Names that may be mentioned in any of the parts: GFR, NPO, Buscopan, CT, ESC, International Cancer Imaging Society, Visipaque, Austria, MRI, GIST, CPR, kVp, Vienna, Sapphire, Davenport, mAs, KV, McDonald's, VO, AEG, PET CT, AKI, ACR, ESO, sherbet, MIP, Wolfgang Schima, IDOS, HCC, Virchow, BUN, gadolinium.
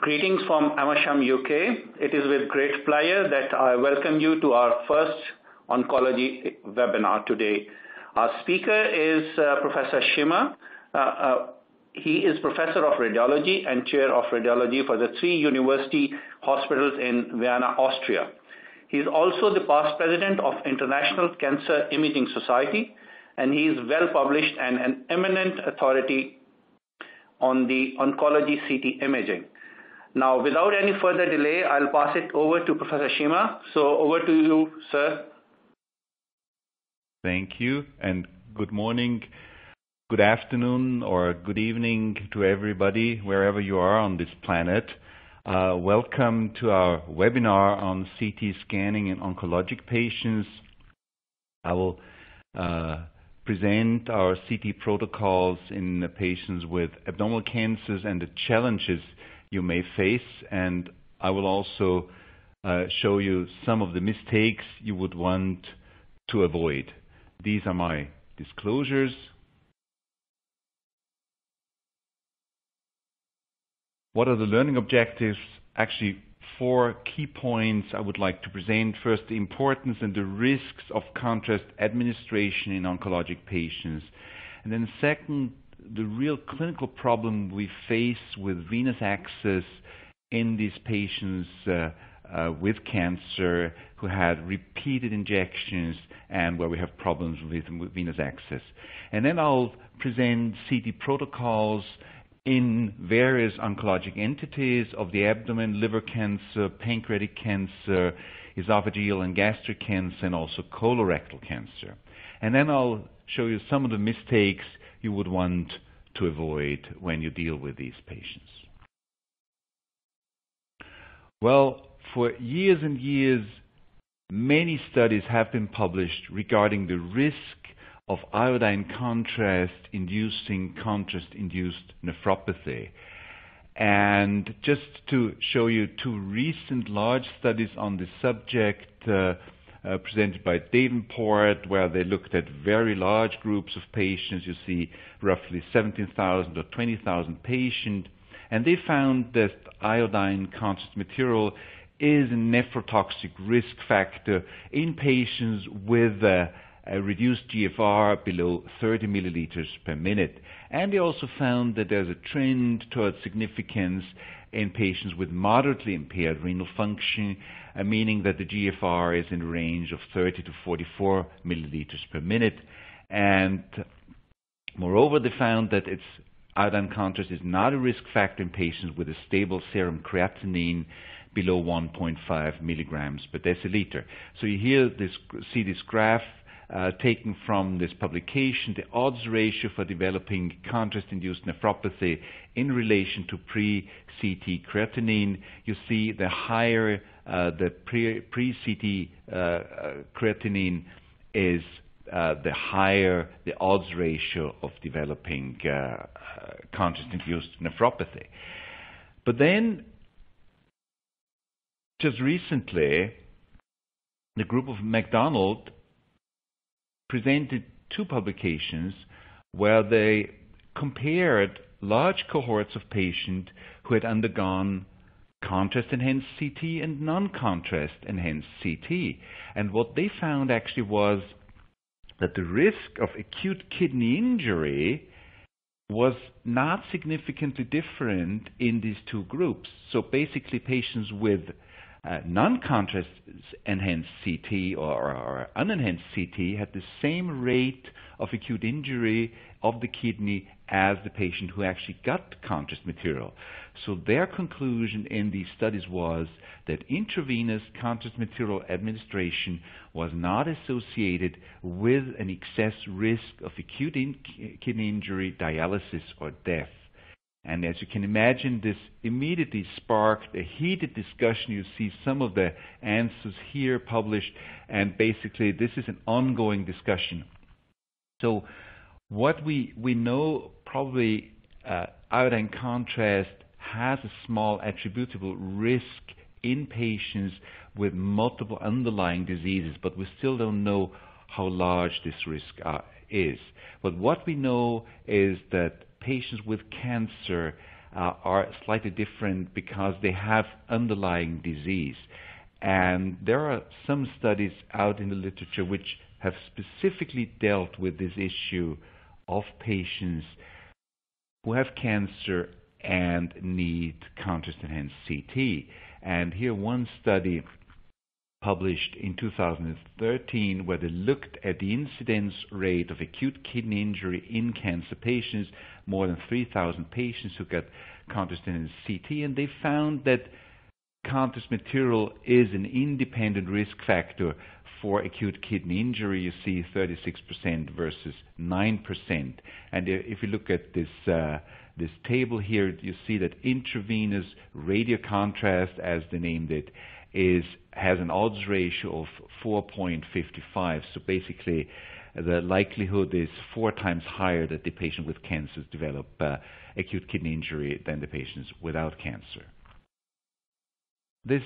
Greetings from Amersham, UK. It is with great pleasure that I welcome you to our first oncology webinar today. Our speaker is Professor Schima. He is Professor of Radiology and Chair of Radiology for the 3 university hospitals in Vienna, Austria. He is also the past president of International Cancer Imaging Society, and he is well published and an eminent authority on the oncology CT imaging. Now, without any further delay, I'll pass it over to Professor Schima. So over to you, sir. Thank you, and good morning, good afternoon, or good evening to everybody, wherever you are on this planet. Welcome to our webinar on CT scanning in oncologic patients. I will present our CT protocols in patients with abdominal cancers and the challenges you may face, and I will also show you some of the mistakes you would want to avoid. These are my disclosures. What are the learning objectives? Actually, 4 key points I would like to present. First, the importance and the risks of contrast administration in oncologic patients. And then second, the real clinical problem we face with venous access in these patients with cancer who had repeated injections and where we have problems with venous access. And then I'll present CT protocols in various oncologic entities of the abdomen, liver cancer, pancreatic cancer, esophageal and gastric cancer, and also colorectal cancer. And then I'll show you some of the mistakes you would want to avoid when you deal with these patients. Well, for years and years, many studies have been published regarding the risk of iodine contrast inducing contrast-induced nephropathy. And just to show you 2 recent large studies on this subject, presented by Davenport, where they looked at very large groups of patients. You see roughly 17,000 or 20,000 patients, and they found that iodine contrast material is a nephrotoxic risk factor in patients with a reduced GFR below 30 milliliters per minute. And they also found that there's a trend towards significance in patients with moderately impaired renal function, meaning that the GFR is in the range of 30 to 44 milliliters per minute. And moreover, they found that iodine contrast is not a risk factor in patients with a stable serum creatinine below 1.5 milligrams per deciliter. So you see this graph taken from this publication, the odds ratio for developing contrast-induced nephropathy in relation to pre-CT creatinine. You see the higher the pre-CT creatinine is, the higher the odds ratio of developing contrast-induced nephropathy. But then, just recently, the group of McDonald's presented 2 publications where they compared large cohorts of patients who had undergone contrast-enhanced CT and non-contrast-enhanced CT. And what they found actually was that the risk of acute kidney injury was not significantly different in these 2 groups. So basically, patients with non-contrast enhanced CT or unenhanced CT had the same rate of acute injury of the kidney as the patient who actually got contrast material. So their conclusion in these studies was that intravenous contrast material administration was not associated with an excess risk of acute kidney injury, dialysis, or death. And as you can imagine, this immediately sparked a heated discussion. You see some of the answers here published, and basically this is an ongoing discussion. So what we know, probably iodine contrast has a small attributable risk in patients with multiple underlying diseases, but we still don't know how large this risk is. But what we know is that patients with cancer are slightly different because they have underlying disease. And there are some studies out in the literature which have specifically dealt with this issue of patients who have cancer and need contrast-enhanced CT. And here one study published in 2013 where they looked at the incidence rate of acute kidney injury in cancer patients, more than 3,000 patients who got contrast-enhanced CT, and they found that contrast material is an independent risk factor for acute kidney injury. You see 36% versus 9%. And if you look at this table here, you see that intravenous radiocontrast, as they named it, has an odds ratio of 4.55. So basically, the likelihood is 4 times higher that the patient with cancer develop acute kidney injury than the patients without cancer. This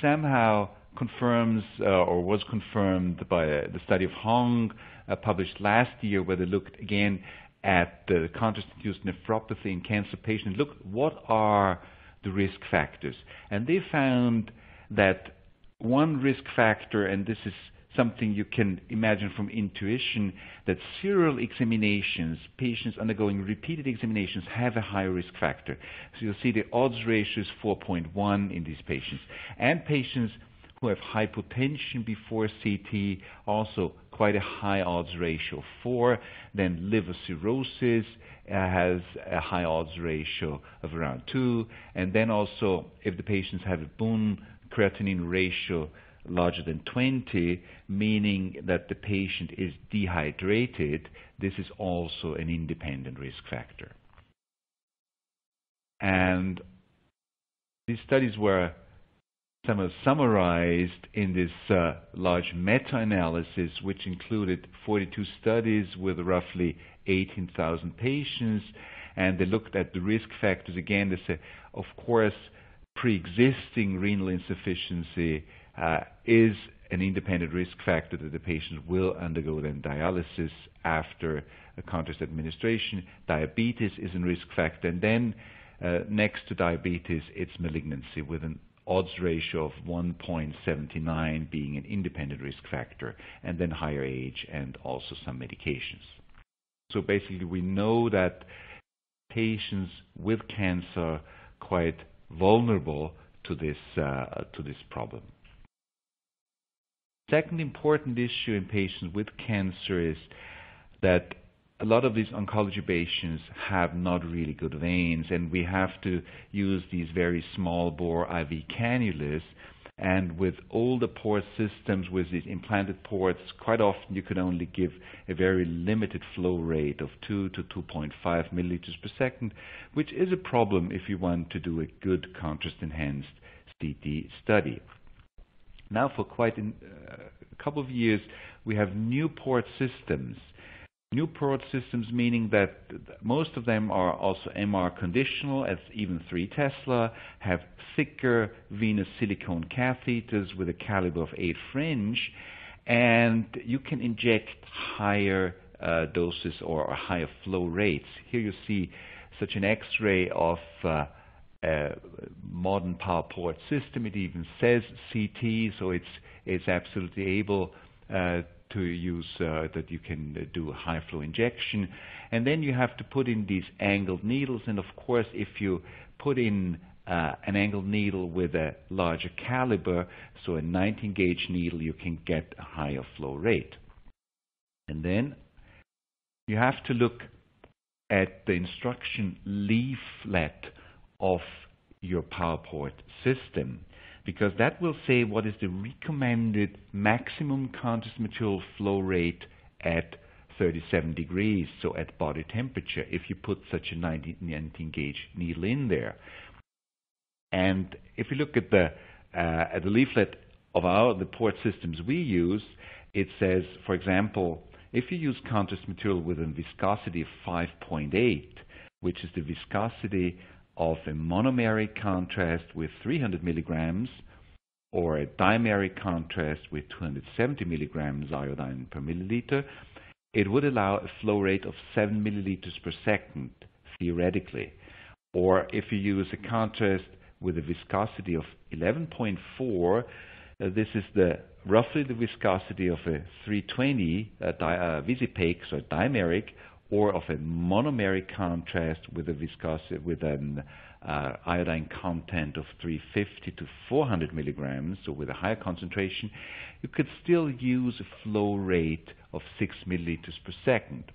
somehow confirms or was confirmed by the study of Hong published last year, where they looked again at the contrast-induced nephropathy in cancer patients. Look, what are the risk factors? And they found that one risk factor, and this is something you can imagine from intuition, that serial examinations, patients undergoing repeated examinations, have a high risk factor. So you'll see the odds ratio is 4.1 in these patients. And patients who have hypotension before CT, also quite a high odds ratio of 4. Then liver cirrhosis has a high odds ratio of around 2. And then also, if the patients have a BUN creatinine ratio larger than 20, meaning that the patient is dehydrated, this is also an independent risk factor. And these studies were somehow summarized in this large meta-analysis, which included 42 studies with roughly 18,000 patients, and they looked at the risk factors. Again, they said, of course, pre-existing renal insufficiency is an independent risk factor that the patient will undergo then dialysis after a contrast administration. Diabetes is a risk factor. And then next to diabetes, it's malignancy, with an odds ratio of 1.79 being an independent risk factor, and then higher age and also some medications. So basically, we know that patients with cancer are quite vulnerable to this problem. Second important issue in patients with cancer is that a lot of these oncology patients have not really good veins, and we have to use these very small bore IV cannulas. And with older port systems, with these implanted ports, quite often you can only give a very limited flow rate of 2 to 2.5 milliliters per second, which is a problem if you want to do a good contrast-enhanced CT study. Now, for quite a couple of years, we have new port systems. New port systems meaning that most of them are also MR conditional, as even 3 Tesla, have thicker venous silicone catheters with a caliber of 8 French, and you can inject higher doses or higher flow rates. Here you see such an X-ray of modern power port system. It even says CT, so it's absolutely able to use that you can do high flow injection. And then you have to put in these angled needles, and of course, if you put in an angled needle with a larger caliber, so a 19 gauge needle, you can get a higher flow rate. And then you have to look at the instruction leaflet of your power port system, because that will say what is the recommended maximum contrast material flow rate at 37 degrees, so at body temperature, if you put such a 19 gauge needle in there. And if you look at the leaflet of the port systems we use, it says, for example, if you use contrast material with a viscosity of 5.8, which is the viscosity of a monomeric contrast with 300 milligrams or a dimeric contrast with 270 milligrams iodine per milliliter, it would allow a flow rate of 7 milliliters per second, theoretically. Or if you use a contrast with a viscosity of 11.4, this is roughly the viscosity of a 320 Visipaque, so dimeric, or of a monomeric contrast with a viscosity with an iodine content of 350 to 400 milligrams, so with a higher concentration, you could still use a flow rate of 6 milliliters per second.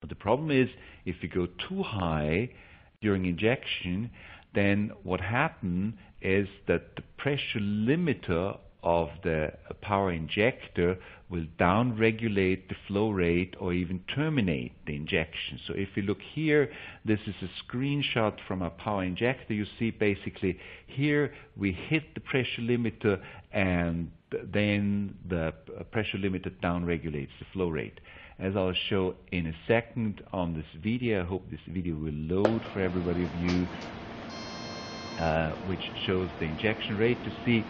But the problem is, if you go too high during injection, then what happens is that the pressure limiter of the power injector will downregulate the flow rate or even terminate the injection. So if you look here, this is a screenshot from a power injector. You see basically here we hit the pressure limiter, and then the pressure limiter downregulates the flow rate. As I'll show in a second on this video, I hope this video will load for everybody of you, which shows the injection rate to see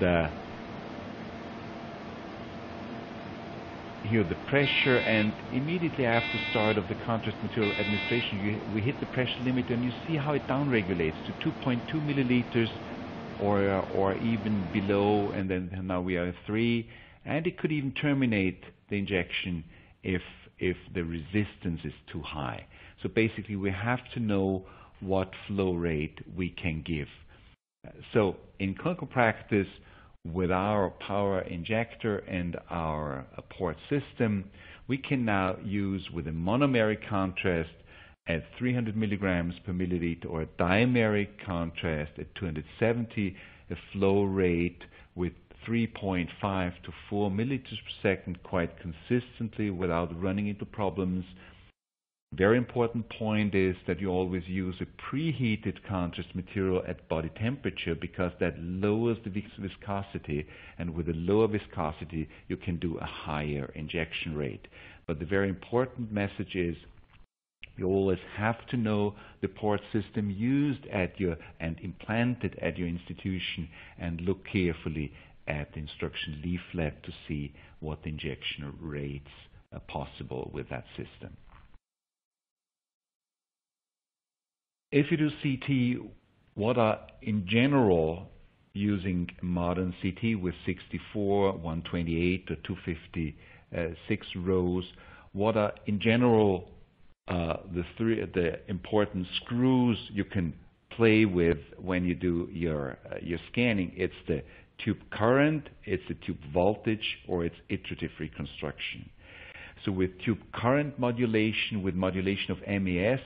the here the pressure, and immediately after start of the contrast material administration, we hit the pressure limit, and you see how it downregulates to 2.2 milliliters or even below, and then now we are at 3, and it could even terminate the injection if the resistance is too high. So basically we have to know what flow rate we can give. So in clinical practice, with our power injector and our port system, we can now use with a monomeric contrast at 300 milligrams per milliliter or a dimeric contrast at 270, a flow rate with 3.5 to 4 milliliters per second quite consistently without running into problems. Very important point is that you always use a preheated contrast material at body temperature, because that lowers the viscosity, and with a lower viscosity you can do a higher injection rate. But the very important message is you always have to know the port system used at your and implanted at your institution, and look carefully at the instruction leaflet to see what injection rates are possible with that system. If you do CT, what are, in general, using modern CT with 64, 128, or 256 rows, what are, in general, the important screws you can play with when you do your scanning? It's the tube current, it's the tube voltage, or it's iterative reconstruction. So with tube current modulation, with modulation of MAS,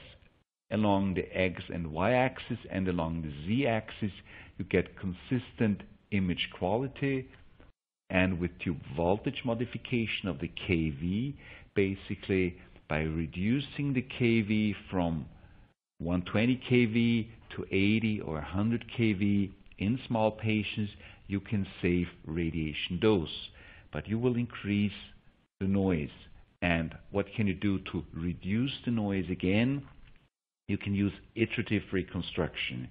along the X and Y axis and along the Z axis, you get consistent image quality, and with tube voltage modification of the KV, basically by reducing the KV from 120 KV to 80 or 100 KV in small patients, you can save radiation dose, but you will increase the noise. And what can you do to reduce the noise again? You can use iterative reconstruction.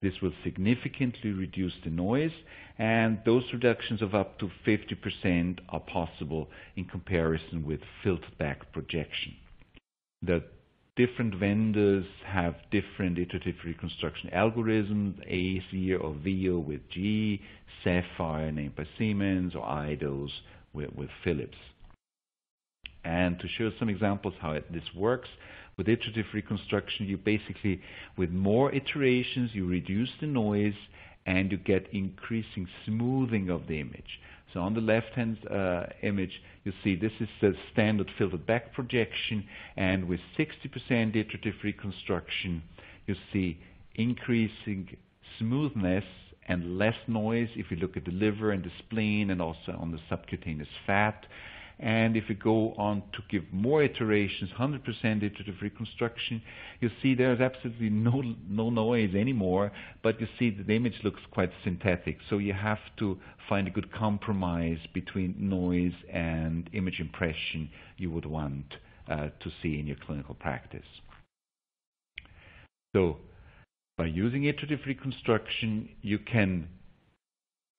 This will significantly reduce the noise, and those reductions of up to 50% are possible in comparison with filtered back projection. The different vendors have different iterative reconstruction algorithms, ACR or VO with GE, Sapphire named by Siemens, or IDOS with Philips. And to show some examples how this works, with iterative reconstruction, you basically, with more iterations, you reduce the noise and you get increasing smoothing of the image. So on the left-hand image, you see this is the standard filtered back projection, and with 60% iterative reconstruction, you see increasing smoothness and less noise if you look at the liver and the spleen and also on the subcutaneous fat. And if you go on to give more iterations, 100% iterative reconstruction, you see there's absolutely no noise anymore, but you see that the image looks quite synthetic. So you have to find a good compromise between noise and image impression you would want to see in your clinical practice. So by using iterative reconstruction, you can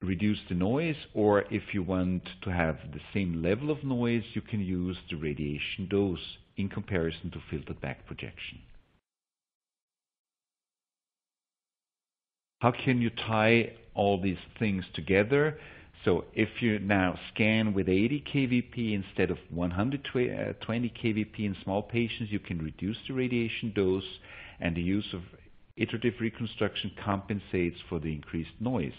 reduce the noise, or if you want to have the same level of noise, you can use the radiation dose in comparison to filtered back projection. How can you tie all these things together? So if you now scan with 80 kVp instead of 120 kVp in small patients, you can reduce the radiation dose, and the use of iterative reconstruction compensates for the increased noise.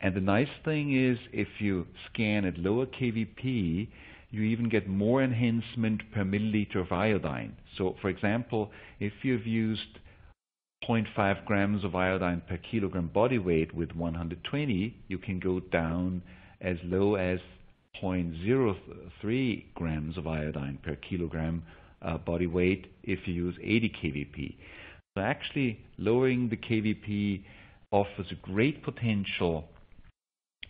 And the nice thing is, if you scan at lower kVp, you even get more enhancement per milliliter of iodine. So for example, if you've used 0.5 grams of iodine per kilogram body weight with 120, you can go down as low as 0.03 grams of iodine per kilogram body weight if you use 80 kVp. So actually, lowering the kVp offers a great potential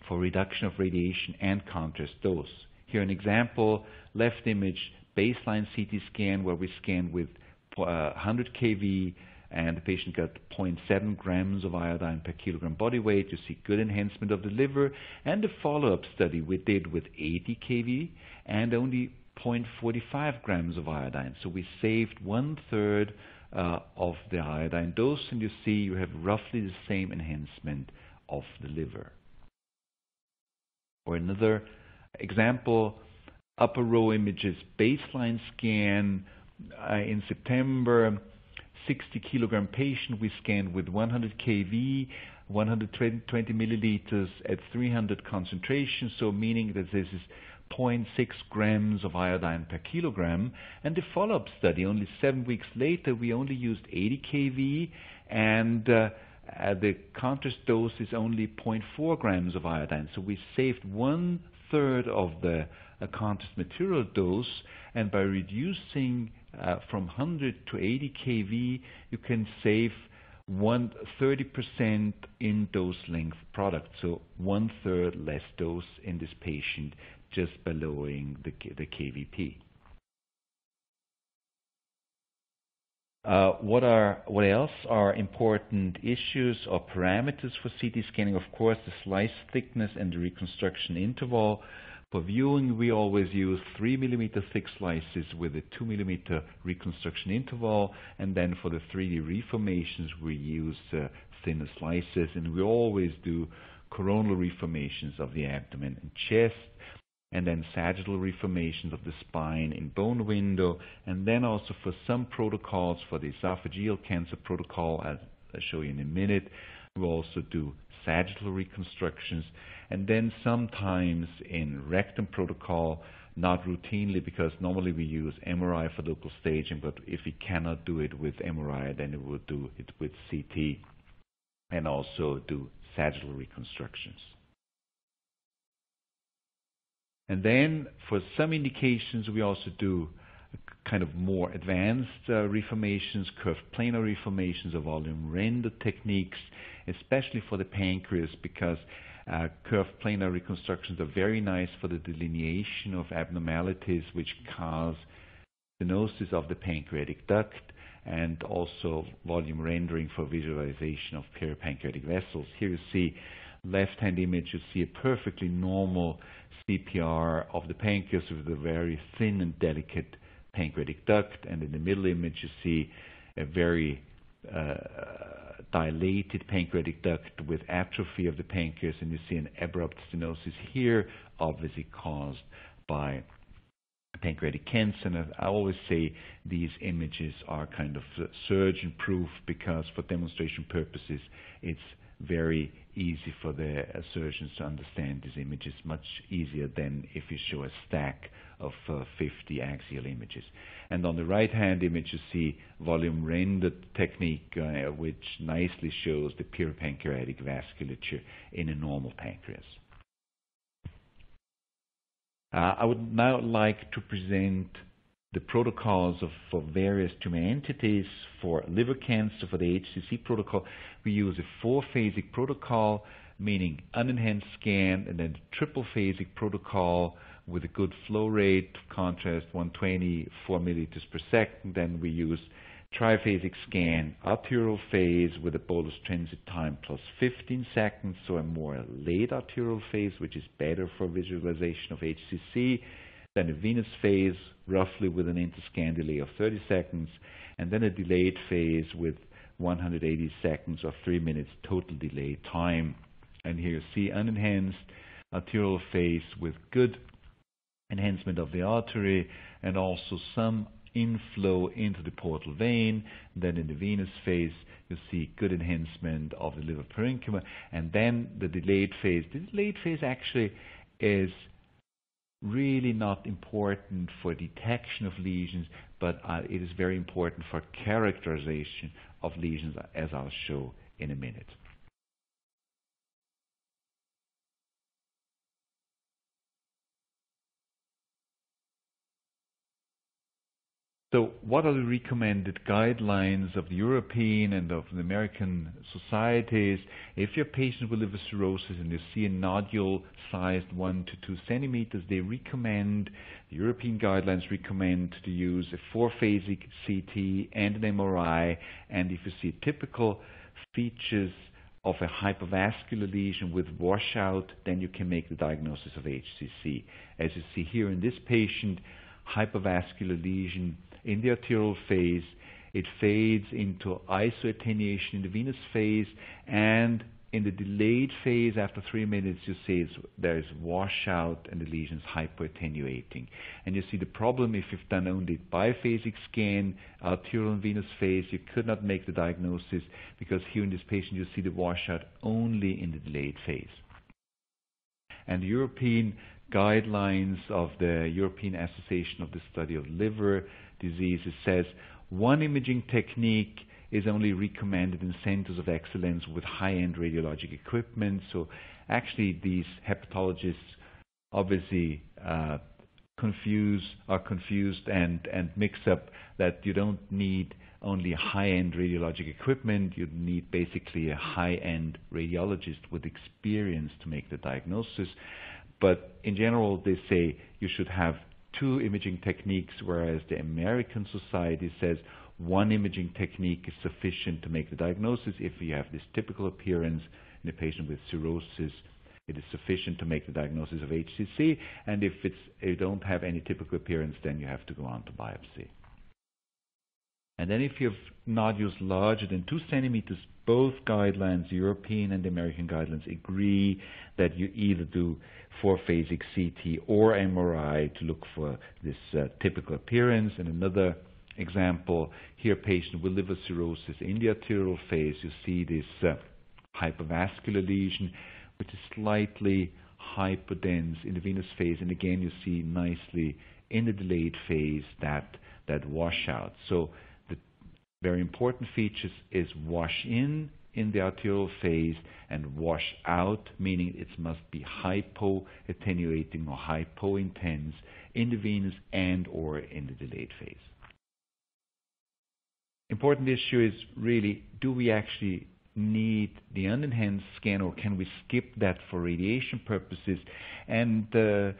for reduction of radiation and contrast dose. Here an example, left image, baseline CT scan where we scanned with 100 kV, and the patient got 0.7 grams of iodine per kilogram body weight. You see good enhancement of the liver. And a follow-up study we did with 80 kV and only 0.45 grams of iodine. So we saved 1/3 of the iodine dose, and you see you have roughly the same enhancement of the liver. Or another example, upper row images, baseline scan in September, 60 kilogram patient we scanned with 100 kV, 120 milliliters at 300 concentration, so meaning that this is 0.6 grams of iodine per kilogram. And the follow-up study, only 7 weeks later, we only used 80 kV, and the contrast dose is only 0.4 grams of iodine, so we saved 1/3 of the contrast material dose, and by reducing from 100 to 80 kV, you can save 30% in dose length product, so 1/3 less dose in this patient just by lowering the kVp. What else are important issues or parameters for CT scanning? Of course, the slice thickness and the reconstruction interval. For viewing, we always use 3 mm thick slices with a 2 mm reconstruction interval, and then for the 3D reformations we use thinner slices, and we always do coronal reformations of the abdomen and chest, and then sagittal reformations of the spine in bone window, and then also for some protocols, for the esophageal cancer protocol, as I'll show you in a minute, we also do sagittal reconstructions, and then sometimes in rectum protocol, not routinely, because normally we use MRI for local staging, but if we cannot do it with MRI, then we will do it with CT and also do sagittal reconstructions. And then for some indications, we also do kind of more advanced reformations, curved planar reformations, or volume render techniques, especially for the pancreas, because curved planar reconstructions are very nice for the delineation of abnormalities which cause stenosis of the pancreatic duct, and also volume rendering for visualization of peripancreatic vessels. Here you see left-hand image, you see a perfectly normal CPR of the pancreas with a very thin and delicate pancreatic duct, and in the middle image you see a very dilated pancreatic duct with atrophy of the pancreas, and you see an abrupt stenosis here, obviously caused by pancreatic cancer. And I always say these images are kind of surgeon proof, because for demonstration purposes it's very easy for the surgeons to understand these images, much easier than if you show a stack of 50 axial images. And on the right-hand image you see volume rendered technique, which nicely shows the peripancreatic vasculature in a normal pancreas. I would now like to present the protocols for various tumor entities. For liver cancer, for the HCC protocol, we use a 4-phasic protocol, meaning unenhanced scan, and then a 3-phasic protocol with a good flow rate, contrast 120, 4 milliliters per second. Then we use triphasic scan, arterial phase with a bolus transit time plus 15 seconds, so a more late arterial phase, which is better for visualization of HCC. Then a venous phase, roughly with an interscan delay of 30 seconds, and then a delayed phase with 180 seconds or 3 minutes total delay time. And here you see unenhanced arterial phase with good enhancement of the artery and also some inflow into the portal vein. Then in the venous phase, you see good enhancement of the liver parenchyma. And then the delayed phase. The delayed phase actually is really not important for detection of lesions, but it is very important for characterization of lesions, as I'll show in a minute. So what are the recommended guidelines of the European and of the American societies? If your patient with liver cirrhosis and you see a nodule sized 1 to 2 centimeters, they recommend, the European guidelines recommend to use a 4-phasic CT and an MRI. And if you see typical features of a hypervascular lesion with washout, then you can make the diagnosis of HCC. As you see here in this patient, hypervascular lesion in the arterial phase, it fades into ISO attenuation in the venous phase, and in the delayed phase after 3 minutes you see there is washout and the lesion is hypoattenuating. And you see the problem, if you've done only biphasic scan, arterial and venous phase, you could not make the diagnosis because here in this patient you see the washout only in the delayed phase. And the European guidelines of the European Association of the Study of Liver Diseases says one imaging technique is only recommended in centers of excellence with high-end radiologic equipment. So actually these hepatologists obviously are confused and mix up that you don't need only high-end radiologic equipment, you need basically a high-end radiologist with experience to make the diagnosis. But in general, they say you should have 2 imaging techniques, whereas the American Society says 1 imaging technique is sufficient to make the diagnosis. If you have this typical appearance in a patient with cirrhosis, it is sufficient to make the diagnosis of HCC. And if you don't have any typical appearance, then you have to go on to biopsy. And then if you have nodules larger than 2 centimeters, both guidelines, European and American guidelines, agree that you either do 4-phasic CT or MRI to look for this typical appearance. And another example, here patient with liver cirrhosis in the arterial phase, you see this hypervascular lesion, which is slightly hyperdense in the venous phase. And again, you see nicely in the delayed phase that washout. So very important features is wash in the arterial phase and wash out, meaning it must be hypoattenuating or hypointense in the venous and or in the delayed phase. Important issue is really, do we actually need the unenhanced scan or can we skip that for radiation purposes? And 2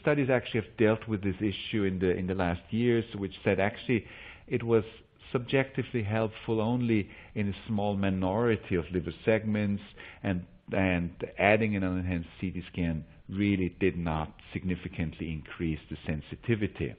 studies actually have dealt with this issue in the last years, which said actually it was subjectively helpful only in a small minority of liver segments, and adding an unenhanced CT scan really did not significantly increase the sensitivity.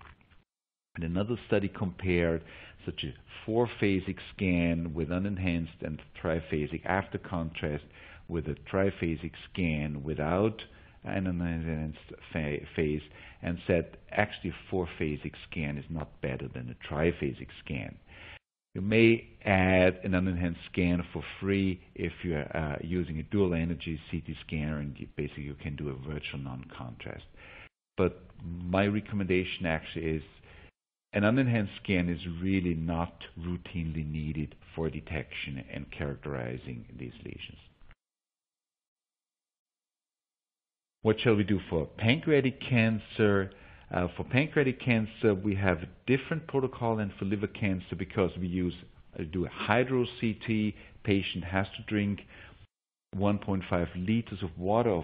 And another study compared such a 4-phasic scan with unenhanced and triphasic after contrast with a triphasic scan without an unenhanced phase, and said actually 4-phasic scan is not better than a triphasic scan. You may add an unenhanced scan for free if you're using a dual energy CT scanner, and basically you can do a virtual non-contrast. But my recommendation actually is an unenhanced scan is really not routinely needed for detection and characterizing these lesions. What shall we do for pancreatic cancer? For pancreatic cancer, we have a different protocol than for liver cancer because we do a hydro-CT. Patient has to drink 1.5 liters of water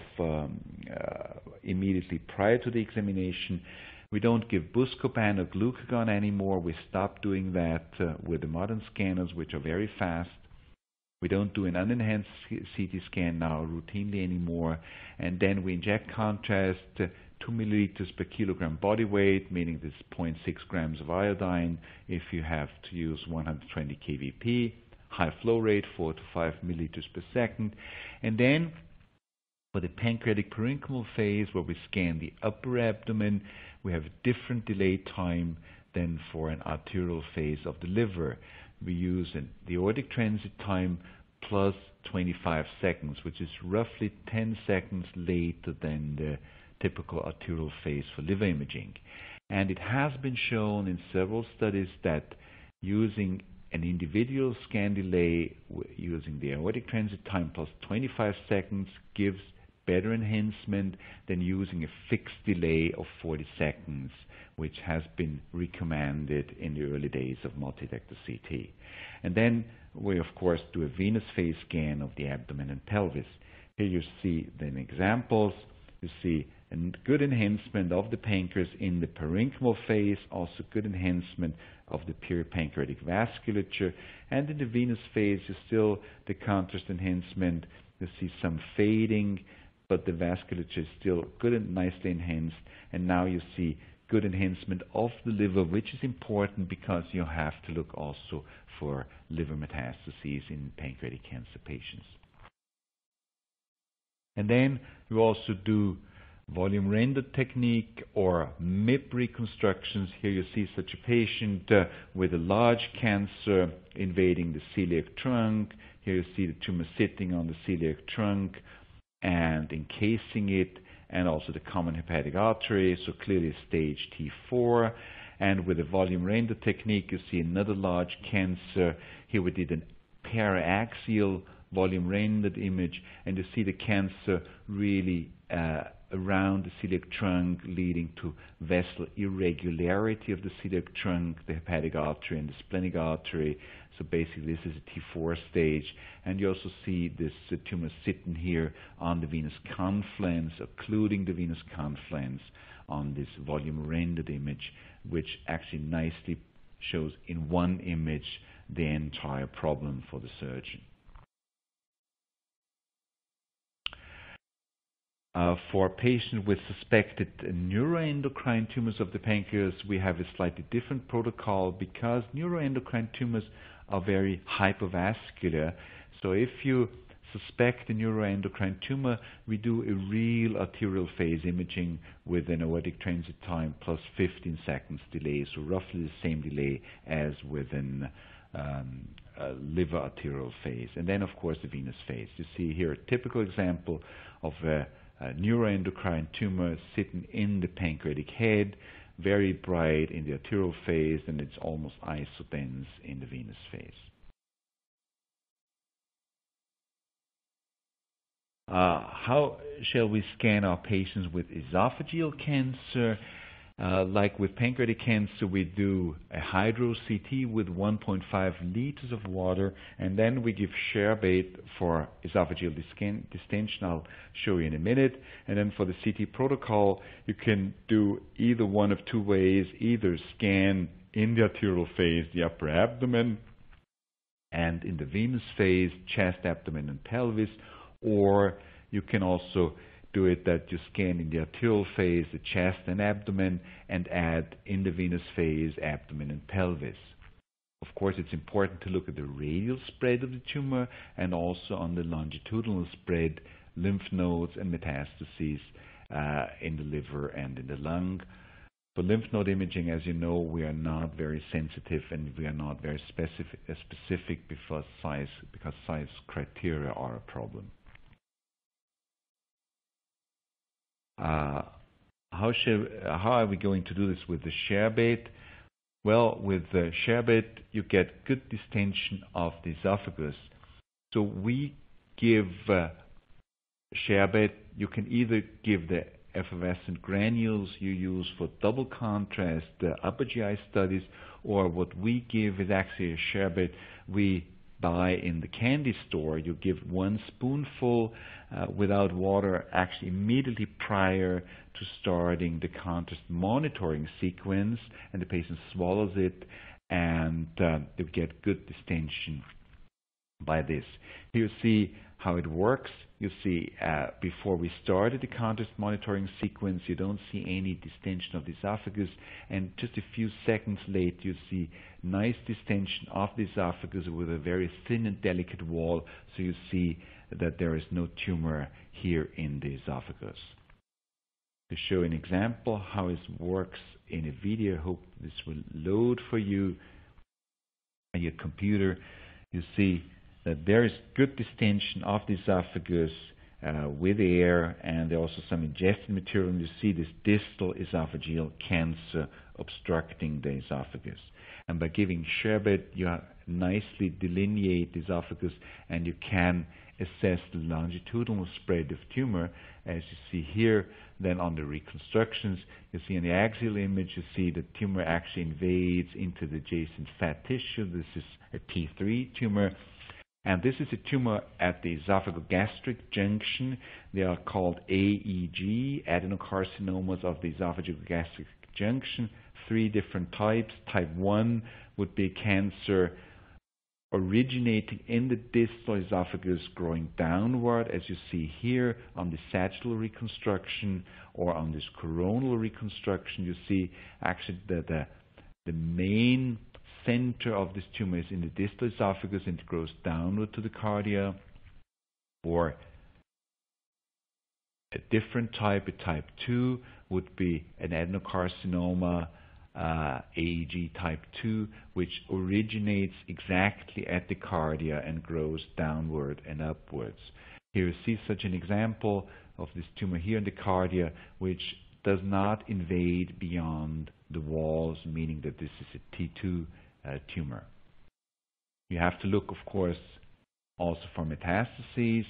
immediately prior to the examination. We don't give buscopan or glucagon anymore. We stopped doing that with the modern scanners, which are very fast. We don't do an unenhanced CT scan now routinely anymore. And then we inject contrast, 2 milliliters per kilogram body weight, meaning this 0.6 grams of iodine if you have to use 120 kVp. high flow rate, 4 to 5 milliliters per second. And then for the pancreatic parenchymal phase, where we scan the upper abdomen, we have a different delay time than for an arterial phase of the liver. We use the aortic transit time plus 25 seconds, which is roughly 10 seconds later than the typical arterial phase for liver imaging. And it has been shown in several studies that using an individual scan delay using the aortic transit time plus 25 seconds gives better enhancement than using a fixed delay of 40 seconds, which has been recommended in the early days of multi-vector CT. And then we, of course, do a venous phase scan of the abdomen and pelvis. Here you see then examples. You see a good enhancement of the pancreas in the parenchymal phase, also good enhancement of the peripancreatic vasculature. And in the venous phase, you still the contrast enhancement. You see some fading, but the vasculature is still good and nicely enhanced. And now you see good enhancement of the liver, which is important because you have to look also for liver metastases in pancreatic cancer patients. And then you also do volume render technique or MIP reconstructions. Here you see such a patient with a large cancer invading the celiac trunk. Here you see the tumor sitting on the celiac trunk and encasing it, and also the common hepatic artery, so clearly stage T4. And with the volume render technique, you see another large cancer. Here we did a paraxial volume rendered image, and you see the cancer really around the celiac trunk, leading to vessel irregularity of the celiac trunk, the hepatic artery, and the splenic artery. So basically this is a T4 stage, and you also see this tumor sitting here on the venous confluence, occluding the venous confluence on this volume rendered image, which actually nicely shows in one image the entire problem for the surgeon. For patients with suspected neuroendocrine tumors of the pancreas, we have a slightly different protocol because neuroendocrine tumors are very hypovascular. So if you suspect a neuroendocrine tumor, we do a real arterial phase imaging with an aortic transit time plus 15 seconds delay, so roughly the same delay as with an liver arterial phase. And then, of course, the venous phase. You see here a typical example of a neuroendocrine tumor sitting in the pancreatic head, very bright in the arterial phase, and it's almost isodense in the venous phase. How shall we scan our patients with esophageal cancer? Like with pancreatic cancer, we do a hydro-CT with 1.5 liters of water, and then we give sherbet for esophageal distension. I'll show you in a minute. And then for the CT protocol, you can do either one of two ways, either scan in the arterial phase, the upper abdomen, and in the venous phase, chest, abdomen, and pelvis, or you can also do it that you scan in the arterial phase, the chest and abdomen, and add in the venous phase, abdomen and pelvis. Of course, it's important to look at the radial spread of the tumor and also on the longitudinal spread, lymph nodes and metastases in the liver and in the lung. For lymph node imaging, as you know, we are not very sensitive and we are not very specific because size criteria are a problem. How are we going to do this with the sherbet? Well, with the sherbet, you get good distension of the esophagus. So we give sherbet. You can either give the effervescent granules you use for double contrast upper GI studies, or what we give is actually a sherbet we buy in the candy store. You give one spoonful without water actually immediately prior to starting the contrast monitoring sequence, and the patient swallows it, and you get good distension by this. Here you see how it works. You see, before we started the contrast monitoring sequence, you don't see any distension of the esophagus, and just a few seconds later, you see nice distension of the esophagus with a very thin and delicate wall, so you see that there is no tumor here in the esophagus. To show an example how it works in a video, I hope this will load for you on your computer. You see that there is good distension of the esophagus with air, and there are also some ingested material, and you see this distal esophageal cancer obstructing the esophagus. And by giving sherbet, you nicely delineate the esophagus, and you can assess the longitudinal spread of tumor, as you see here. Then on the reconstructions, you see in the axial image, you see the tumor actually invades into the adjacent fat tissue. This is a T3 tumor. And this is a tumor at the esophagogastric junction. They are called AEG, adenocarcinomas of the esophagogastric junction. Three different types. Type 1 would be cancer originating in the distal esophagus, growing downward, as you see here on the sagittal reconstruction or on this coronal reconstruction. You see actually that the main center of this tumor is in the distal esophagus, and it grows downward to the cardia. Or a different type, a type 2, would be an adenocarcinoma, AEG type 2, which originates exactly at the cardia and grows downward and upwards. Here you see such an example of this tumor here in the cardia, which does not invade beyond the walls, meaning that this is a T2 tumor. You have to look, of course, also for metastases,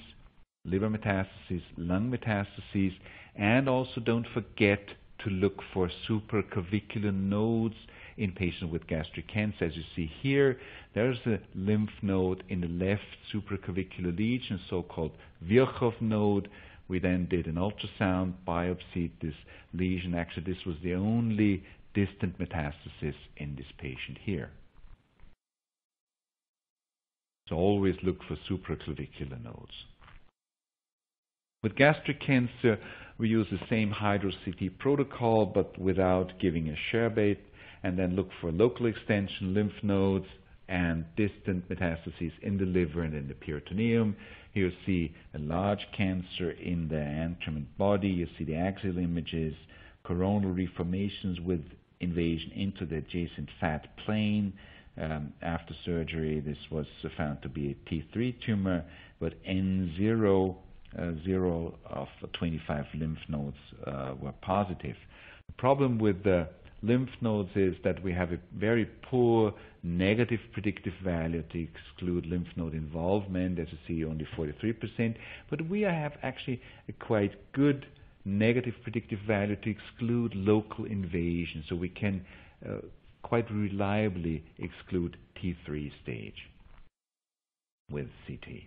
liver metastases, lung metastases, and also don't forget to look for supraclavicular nodes in patients with gastric cancer. As you see here, there's a lymph node in the left supraclavicular region, so-called Virchow node. We then did an ultrasound, biopsied this lesion. Actually, this was the only distant metastasis in this patient here. So always look for supraclavicular nodes. With gastric cancer, we use the same hydro-CT protocol, but without giving a sherbet, and then look for local extension, lymph nodes, and distant metastases in the liver and in the peritoneum. Here you see a large cancer in the antrum and body. You see the axial images, coronal reformations with invasion into the adjacent fat plane. After surgery, this was found to be a T3 tumor, but N0 of 25 lymph nodes were positive. The problem with the lymph nodes is that we have a very poor negative predictive value to exclude lymph node involvement, as you see only 43%, but we have actually a quite good negative predictive value to exclude local invasion, so we can quite reliably exclude T3 stage with CT.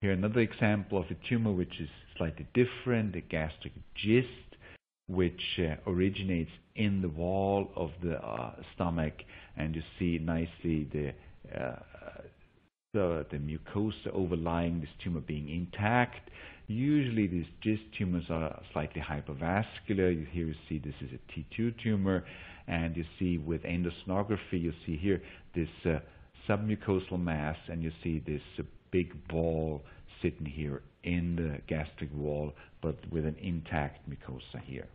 Here another example of a tumor which is slightly different, the gastric GIST, which originates in the wall of the stomach, and you see nicely the mucosa overlying this tumor being intact. Usually these GIST tumors are slightly hypervascular. Here you see this is a T2 tumor, and you see with endosonography, you see here this submucosal mass, and you see this big ball sitting here in the gastric wall, but with an intact mucosa here.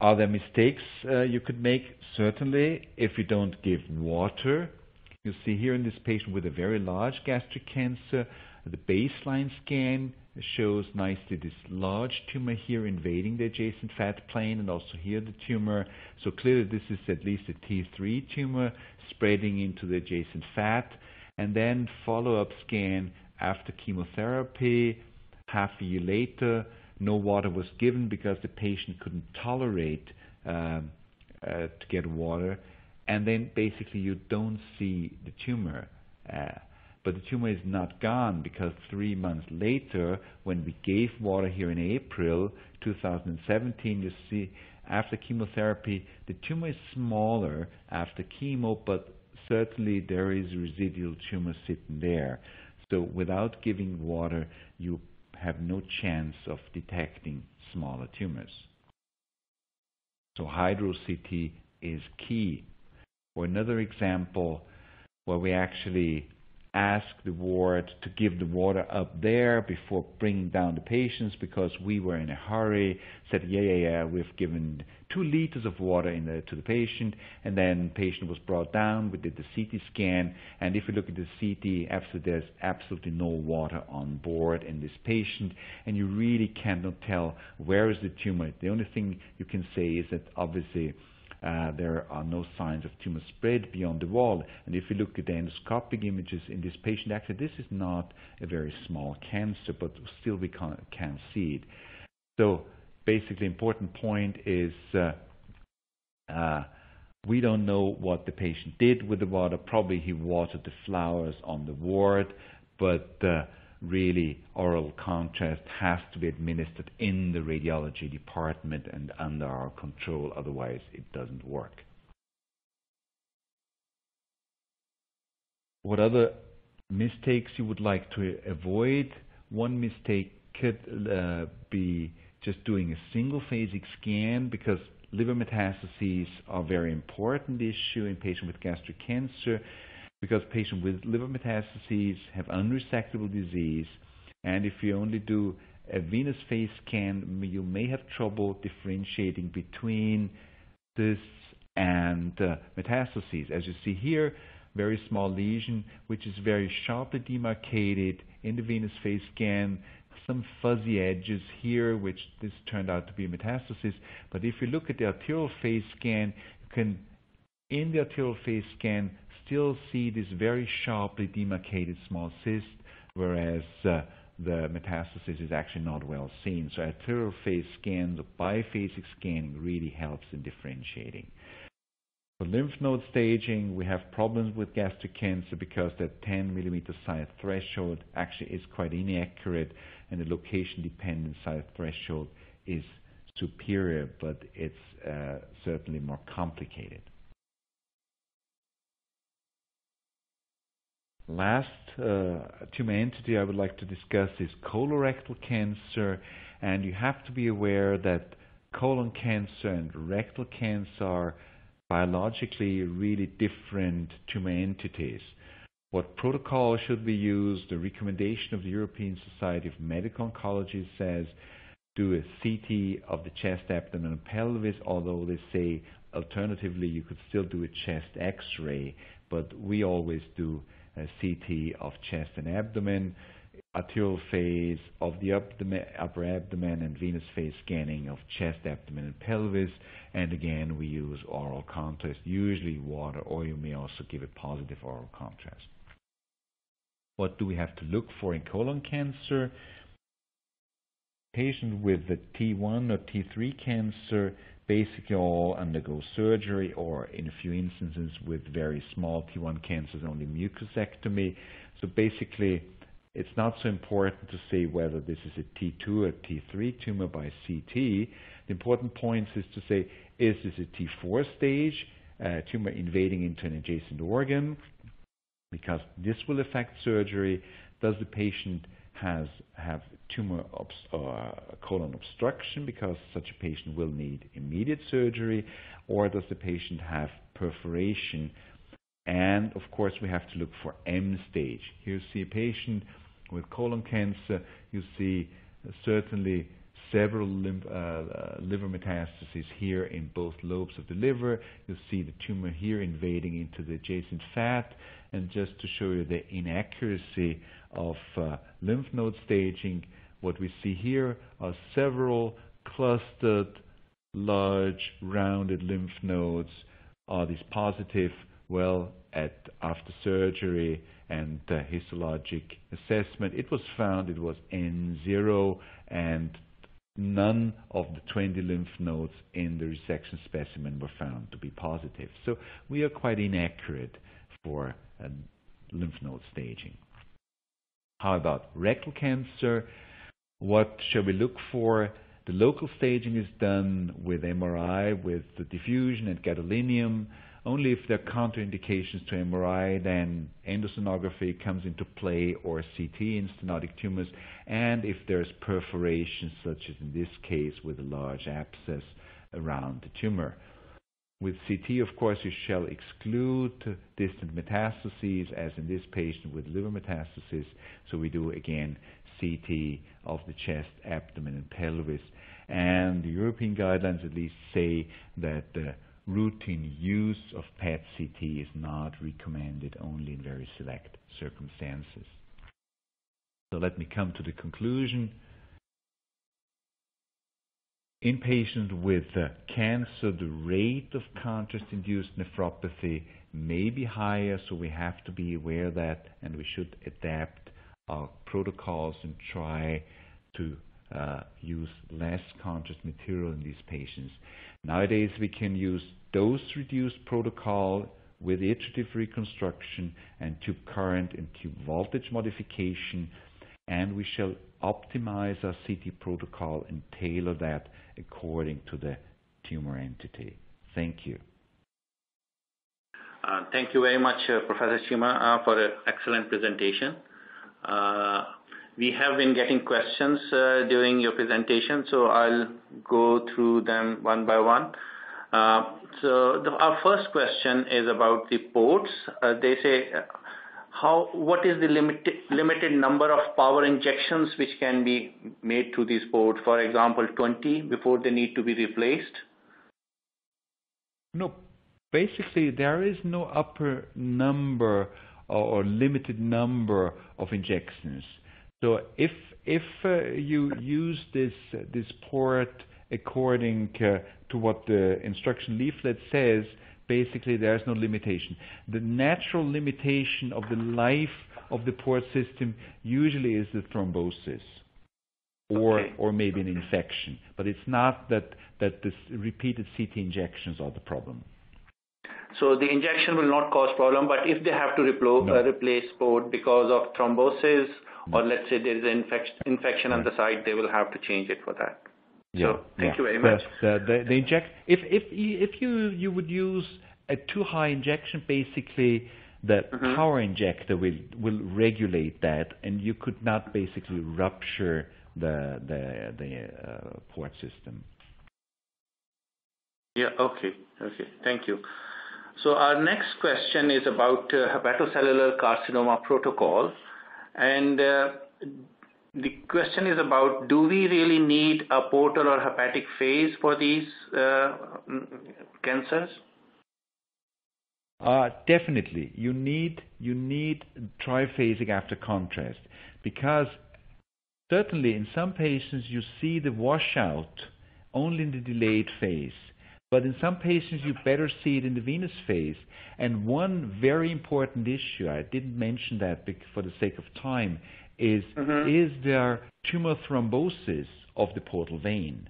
Are there mistakes you could make? Certainly, if you don't give water. You see here in this patient with a very large gastric cancer, the baseline scan shows nicely this large tumor here invading the adjacent fat plane, and also here the tumor. So clearly this is at least a T3 tumor spreading into the adjacent fat. And then follow-up scan after chemotherapy, half a year later, no water was given because the patient couldn't tolerate to get water. And then basically you don't see the tumor. But the tumor is not gone, because 3 months later, when we gave water here in April 2017, you see after chemotherapy, the tumor is smaller after chemo, but certainly there is residual tumor sitting there. So without giving water, you have no chance of detecting smaller tumors. So hydro-CT is key. Or another example where we actually ask the ward to give the water up there before bringing down the patients because we were in a hurry, said, yeah, we've given 2 liters of water in to the patient, and then patient was brought down, we did the CT scan, and if you look at the CT, there's absolutely no water on board in this patient, and you really cannot tell where is the tumor. The only thing you can say is that obviously there are no signs of tumor spread beyond the wall. And if you look at the endoscopic images in this patient, actually this is not a very small cancer, but still we can't see it. So basically important point is we don't know what the patient did with the water. Probably he watered the flowers on the ward, but really oral contrast has to be administered in the radiology department and under our control, otherwise it doesn't work. What other mistakes you would like to avoid? One mistake could be just doing a single phasic scan, because liver metastases are a very important issue in patients with gastric cancer, because patients with liver metastases have unresectable disease, and if you only do a venous phase scan, you may have trouble differentiating between cysts and metastases. As you see here, very small lesion, which is very sharply demarcated in the venous phase scan, some fuzzy edges here, which this turned out to be metastasis, but if you look at the arterial phase scan, you can, in the arterial phase scan, still see this very sharply demarcated small cyst, whereas the metastasis is actually not well seen. So arterial phase scans or biphasic scanning really helps in differentiating. For lymph node staging, we have problems with gastric cancer because that 10 millimeter size threshold actually is quite inaccurate, and the location-dependent size threshold is superior, but it's certainly more complicated. Last tumor entity I would like to discuss is colorectal cancer, and you have to be aware that colon cancer and rectal cancer are biologically really different tumor entities. What protocol should be used? The recommendation of the European Society of Medical Oncology says do a CT of the chest, abdomen, and pelvis, although they say alternatively you could still do a chest x-ray, but we always do a CT of chest and abdomen, arterial phase of the upper abdomen, and venous phase scanning of chest, abdomen, and pelvis. And again, we use oral contrast, usually water, or you may also give a positive oral contrast. What do we have to look for in colon cancer? Patients with the T1 or T3 cancer basically all undergo surgery, or in a few instances with very small T1 cancers, only mucosectomy. So basically, it's not so important to say whether this is a T2 or T3 tumor by CT. The important point is to say, is this a T4 stage, tumor invading into an adjacent organ? Because this will affect surgery. Does the patient have tumor colon obstruction, because such a patient will need immediate surgery, or does the patient have perforation? And of course we have to look for M stage. Here you see a patient with colon cancer, you see certainly several liver metastases here in both lobes of the liver. You see the tumor here invading into the adjacent fat. And just to show you the inaccuracy of lymph node staging, what we see here are several clustered, large, rounded lymph nodes. Are these positive? Well, after surgery and histologic assessment, it was found it was N0, and none of the 20 lymph nodes in the resection specimen were found to be positive. So we are quite inaccurate for lymph node staging. How about rectal cancer? What shall we look for? The local staging is done with MRI, with the diffusion and gadolinium. Only if there are contraindications to MRI, then endosonography comes into play, or CT in stenotic tumors, and if there's perforation, such as in this case with a large abscess around the tumor. With CT, of course, you shall exclude distant metastases, as in this patient with liver metastasis. So we do, again, CT of the chest, abdomen, and pelvis. And the European guidelines at least say that the routine use of PET CT is not recommended, only in very select circumstances. So let me come to the conclusion. In patients with cancer, the rate of contrast-induced nephropathy may be higher, so we have to be aware of that, and we should adapt our protocols and try to use less contrast material in these patients. Nowadays, we can use dose-reduced protocol with iterative reconstruction and tube current and tube voltage modification, and we shall optimize our CT protocol and tailor that according to the tumor entity. Thank you. Thank you very much, Professor Schima, for an excellent presentation. We have been getting questions during your presentation, so I'll go through them one by one. Our first question is about the ports. They say, what is the limited number of power injections which can be made to these ports? For example, 20 before they need to be replaced? No, basically there is no upper number or limited number of injections. So if you use this port according to what the instruction leaflet says, basically there's no limitation. The natural limitation of the life of the port system usually is the thrombosis or maybe an infection. But it's not that the repeated CT injections are the problem. So the injection will not cause problem, but if they have to replace port because of thrombosis or let's say there is an infection on the side, they will have to change it for that. Yeah. So thank you very much. They inject. If you would use a too high injection, basically the power injector will regulate that, and you could not basically rupture the port system. Yeah. Okay. Okay. Thank you. So our next question is about hepatocellular carcinoma protocol, and the question is about, do we really need a portal or hepatic phase for these cancers? Definitely. You need triphasic after contrast, because certainly in some patients you see the washout only in the delayed phase. But in some patients, you better see it in the venous phase. And one very important issue, I didn't mention that for the sake of time, is there tumor thrombosis of the portal vein?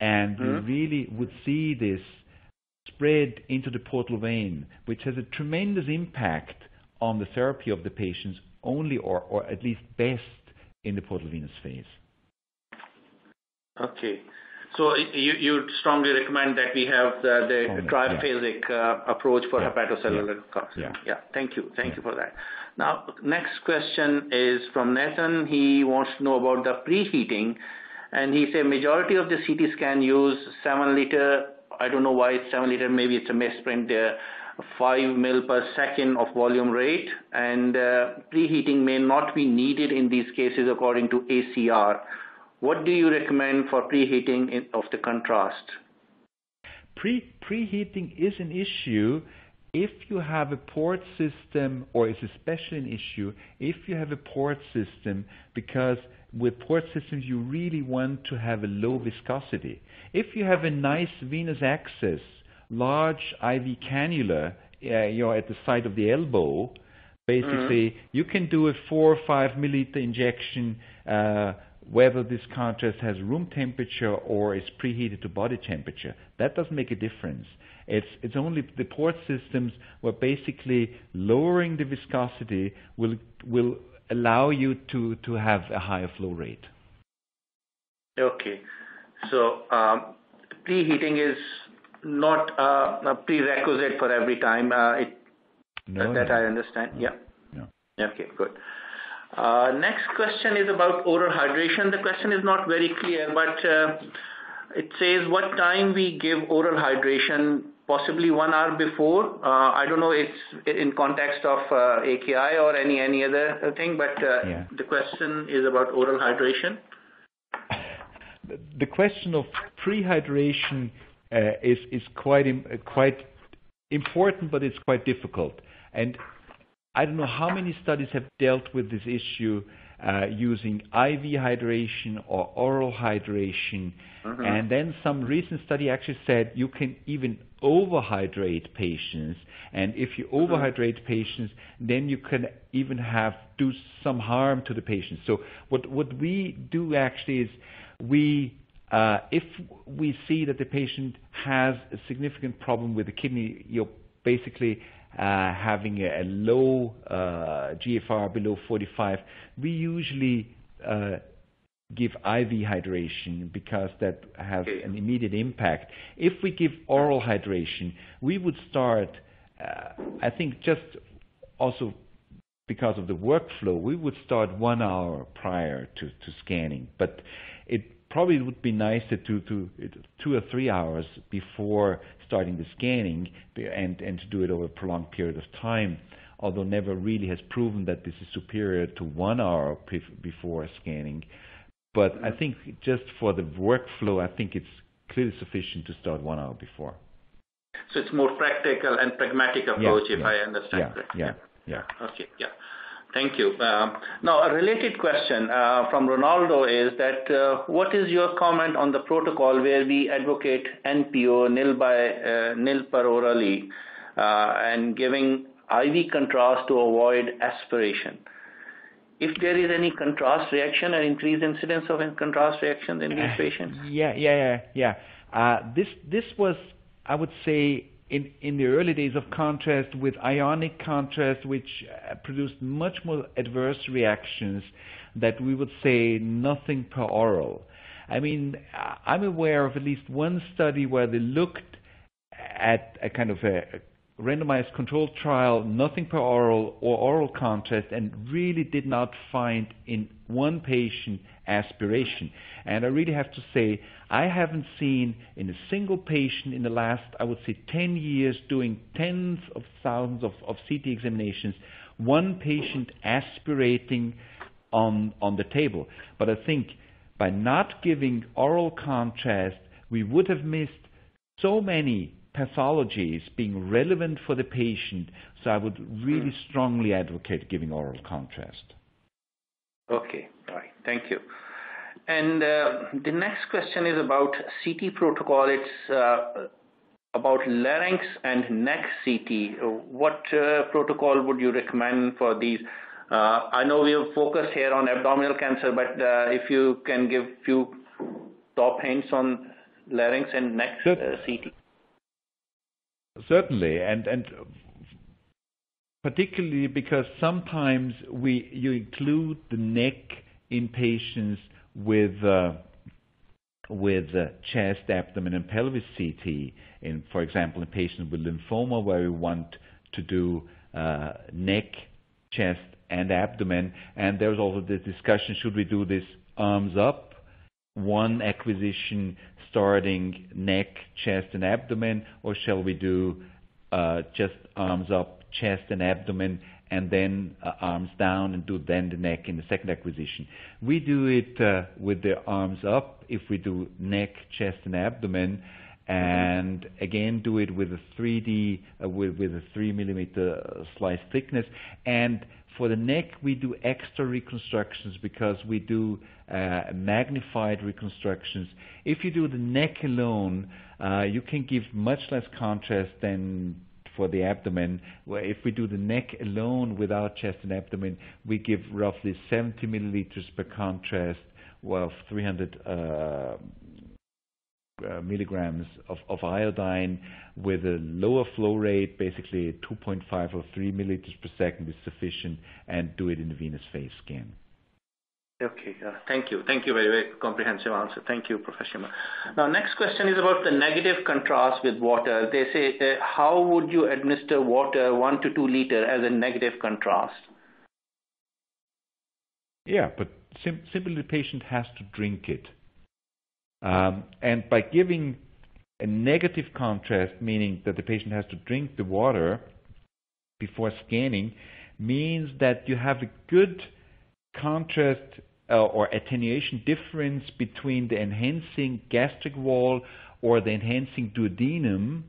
And you really would see this spread into the portal vein, which has a tremendous impact on the therapy of the patients only or at least best in the portal venous phase. Okay. So you strongly recommend that we have the triphasic approach for hepatocellular carcinoma. Yeah. Thank you for that. Now, next question is from Nathan. He wants to know about the preheating, and he said majority of the CT scan use 7 L. I don't know why it's 7 L. Maybe it's a misprint there. 5 mL/s of volume rate, and preheating may not be needed in these cases according to ACR. What do you recommend for preheating of the contrast? Preheating is an issue if you have a port system, or it's especially an issue if you have a port system, because with port systems you really want to have a low viscosity. If you have a nice venous access, large IV cannula at the side of the elbow, basically you can do a 4 or 5 mL injection, whether this contrast has room temperature or is preheated to body temperature. That doesn't make a difference. It's only the port systems where basically lowering the viscosity will allow you to have a higher flow rate. Okay. So preheating is not a prerequisite for every time. No. I understand. No. Yeah. Yeah. Okay, good. Next question is about oral hydration. The question is not very clear, but it says what time we give oral hydration, possibly 1 hour before. I don't know, it's in context of AKI or any other thing, but yeah. The question is about oral hydration. The question of pre-hydration is quite important, but it's quite difficult. And I don't know how many studies have dealt with this issue using IV hydration or oral hydration. Mm-hmm. And then some recent study actually said you can even overhydrate patients. And if you overhydrate mm-hmm. patients, then you can even do some harm to the patient. So what we do actually is we... if we see that the patient has a significant problem with the kidney, you're basically having a low GFR below 45, we usually give IV hydration because that has an immediate impact. If we give oral hydration, we would start, I think just also because of the workflow, we would start 1 hour prior to scanning. But probably it would be nice to do 2 or 3 hours before starting the scanning and to do it over a prolonged period of time, although never really has proven that this is superior to 1 hour before scanning. But I think just for the workflow, I think it's clearly sufficient to start 1 hour before. So it's more practical and pragmatic approach, if I understand correctly. Yeah. Okay, yeah. Thank you. Now, a related question from Ronaldo is that what is your comment on the protocol where we advocate NPO, nil per orally, and giving IV contrast to avoid aspiration? If there is any contrast reaction or increased incidence of contrast reactions in these patients? Yeah. This was, I would say, in the early days of contrast with ionic contrast, which produced much more adverse reactions, that we would say nothing per oral. I mean, I'm aware of at least one study where they looked at a kind of a randomized controlled trial, nothing per oral or oral contrast, and really did not find in one patient aspiration. And I really have to say, I haven't seen in a single patient in the last, I would say, 10 years doing tens of thousands of CT examinations, one patient aspirating on the table. But I think by not giving oral contrast, we would have missed so many pathologies being relevant for the patient. So I would really strongly advocate giving oral contrast. Okay, all right, thank you. And the next question is about CT protocol. It's about larynx and neck CT. What protocol would you recommend for these? I know we have focused here on abdominal cancer, but if you can give few top hints on larynx and neck CT. Certainly, and particularly because sometimes you include the neck in patients with chest, abdomen, and pelvis CT. For example, in patients with lymphoma, where we want to do neck, chest, and abdomen. And there's also the discussion: should we do this arms up, one acquisition starting neck, chest, and abdomen, or shall we do just arms up, chest and abdomen, and then arms down, and do then the neck in the second acquisition? We do it with the arms up if we do neck, chest, and abdomen, and again do it with a 3D with a 3 millimeter slice thickness. And for the neck, we do extra reconstructions because we do magnified reconstructions. If you do the neck alone, you can give much less contrast than for the abdomen. If we do the neck alone without chest and abdomen, we give roughly 70 milliliters per contrast, well, 300 milligrams of iodine with a lower flow rate, basically 2.5 or 3 milliliters per second is sufficient, and do it in the venous phase scan. Okay, thank you. Thank you, very, very comprehensive answer. Thank you, Professor Schima. Now, next question is about the negative contrast with water. They say, how would you administer water 1 to 2 liters as a negative contrast? Yeah, but simply the patient has to drink it. And by giving a negative contrast, meaning that the patient has to drink the water before scanning, means that you have a good contrast or attenuation difference between the enhancing gastric wall or the enhancing duodenum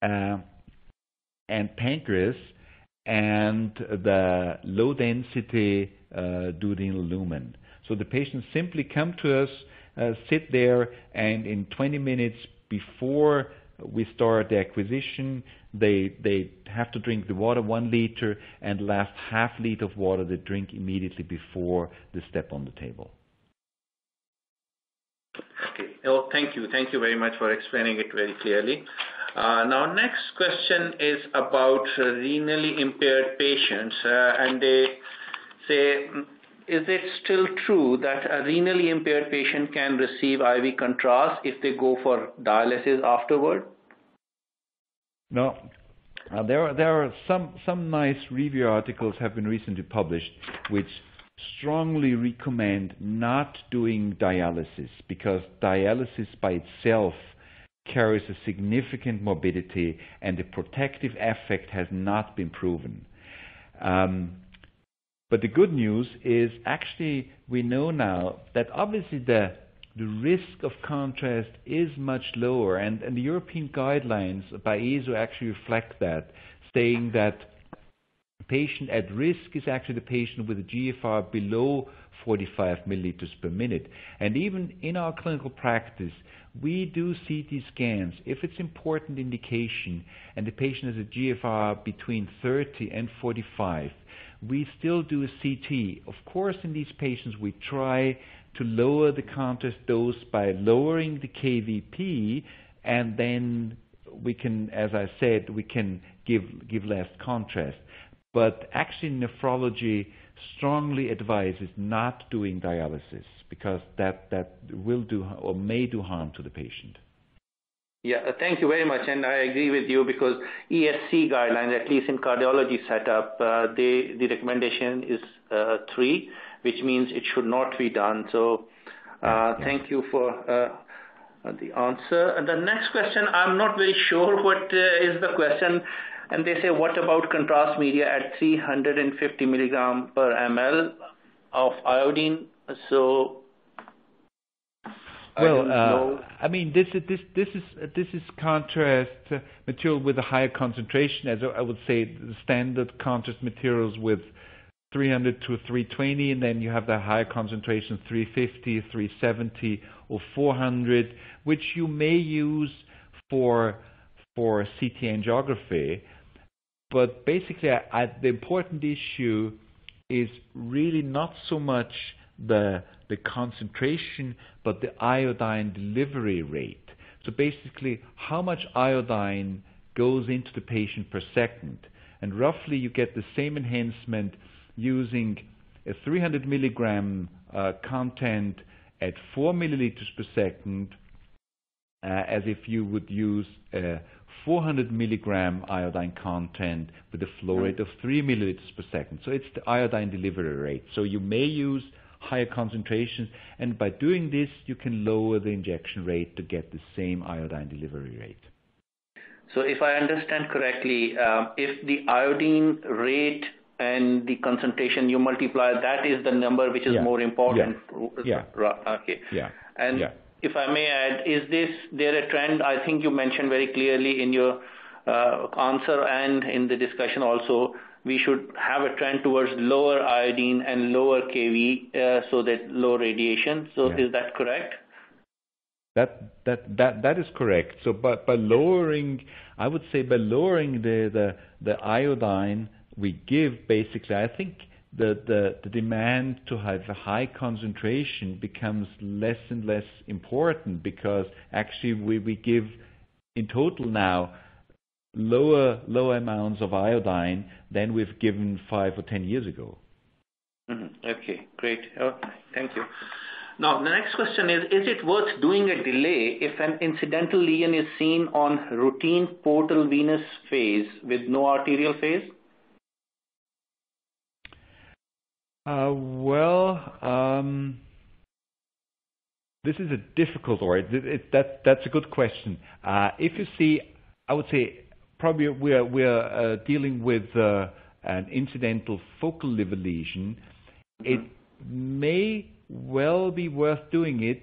and pancreas and the low density duodenal lumen. So the patients simply come to us, sit there, and in 20 minutes before we start the acquisition, they have to drink the water 1 liter, and last ½ liter of water they drink immediately before the step on the table. Okay. Oh, thank you. Thank you very much for explaining it very clearly. Now, next question is about renally impaired patients, and they say, is it still true that a renally impaired patient can receive IV contrast if they go for dialysis afterward? No, there are some nice review articles have been recently published which strongly recommend not doing dialysis, because dialysis by itself carries a significant morbidity and the protective effect has not been proven. But the good news is actually we know now that obviously the risk of contrast is much lower, and the European guidelines by ESO actually reflect that, saying that patient at risk is actually the patient with a GFR below 45 milliliters per minute. And even in our clinical practice, we do CT scans if it's important indication and the patient has a GFR between 30 and 45. We still do a CT. Of course, in these patients, we try to lower the contrast dose by lowering the kVp, and then we can, as I said, we can give less contrast. But actually, nephrology strongly advises not doing dialysis, because that will do or may do harm to the patient. Yeah, thank you very much, and I agree with you, because ESC guidelines, at least in cardiology setup, the recommendation is 3, which means it should not be done. So thank you for the answer. And the next question, I'm not very sure what is the question, and they say, what about contrast media at 350 milligram per ml of iodine? So well, I mean, this is contrast material with a higher concentration, as I would say, the standard contrast materials with 300 to 320, and then you have the higher concentration 350, 370, or 400, which you may use for CT angiography. But basically, the important issue is really not so much the concentration, but the iodine delivery rate. So basically, how much iodine goes into the patient per second. And roughly, you get the same enhancement using a 300 milligram content at 4 milliliters per second as if you would use a 400 milligram iodine content with a flow rate of 3 milliliters per second. So it's the iodine delivery rate. So you may use higher concentrations, and by doing this you can lower the injection rate to get the same iodine delivery rate. So if I understand correctly, if the iodine rate and the concentration you multiply, that is the number which is more important. If I may add, is there a trend? I think you mentioned very clearly in your answer and in the discussion also, we should have a trend towards lower iodine and lower KV, so that low radiation. So is that correct? That is correct. So by lowering, I would say by lowering the iodine we give, basically, I think the demand to have a high concentration becomes less and less important, because actually we give in total now lower amounts of iodine than we've given 5 or 10 years ago. Mm-hmm. Okay, great. Oh, thank you. Now, the next question is it worth doing a delay if an incidental lesion is seen on routine portal venous phase with no arterial phase? This is a difficult, or that's a good question. If you see, I would say probably we are dealing with an incidental focal liver lesion. Mm-hmm. It may well be worth doing it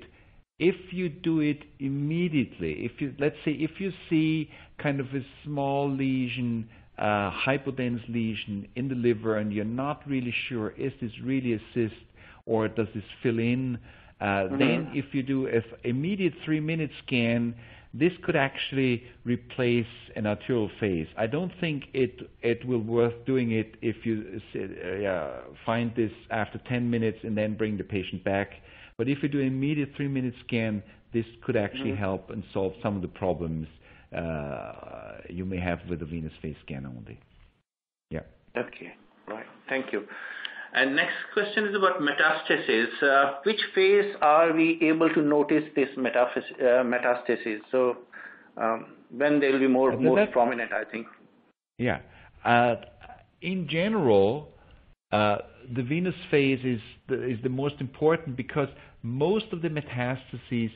if you do it immediately. If you, let's say, if you see kind of a small lesion, hypodense lesion in the liver, and you're not really sure, is this really a cyst or does this fill in? Then if you do an immediate 3-minute scan, this could actually replace an arterial phase. I don't think it will worth doing it if you find this after 10 minutes and then bring the patient back. But if you do an immediate 3-minute scan, this could actually help and solve some of the problems you may have with a venous phase scan only. Yeah. Okay. Right. Thank you. And next question is about metastasis. Which phase are we able to notice this metastasis? So when they will be most prominent, I think. Yeah. In general, the venous phase is the most important because most of the metastases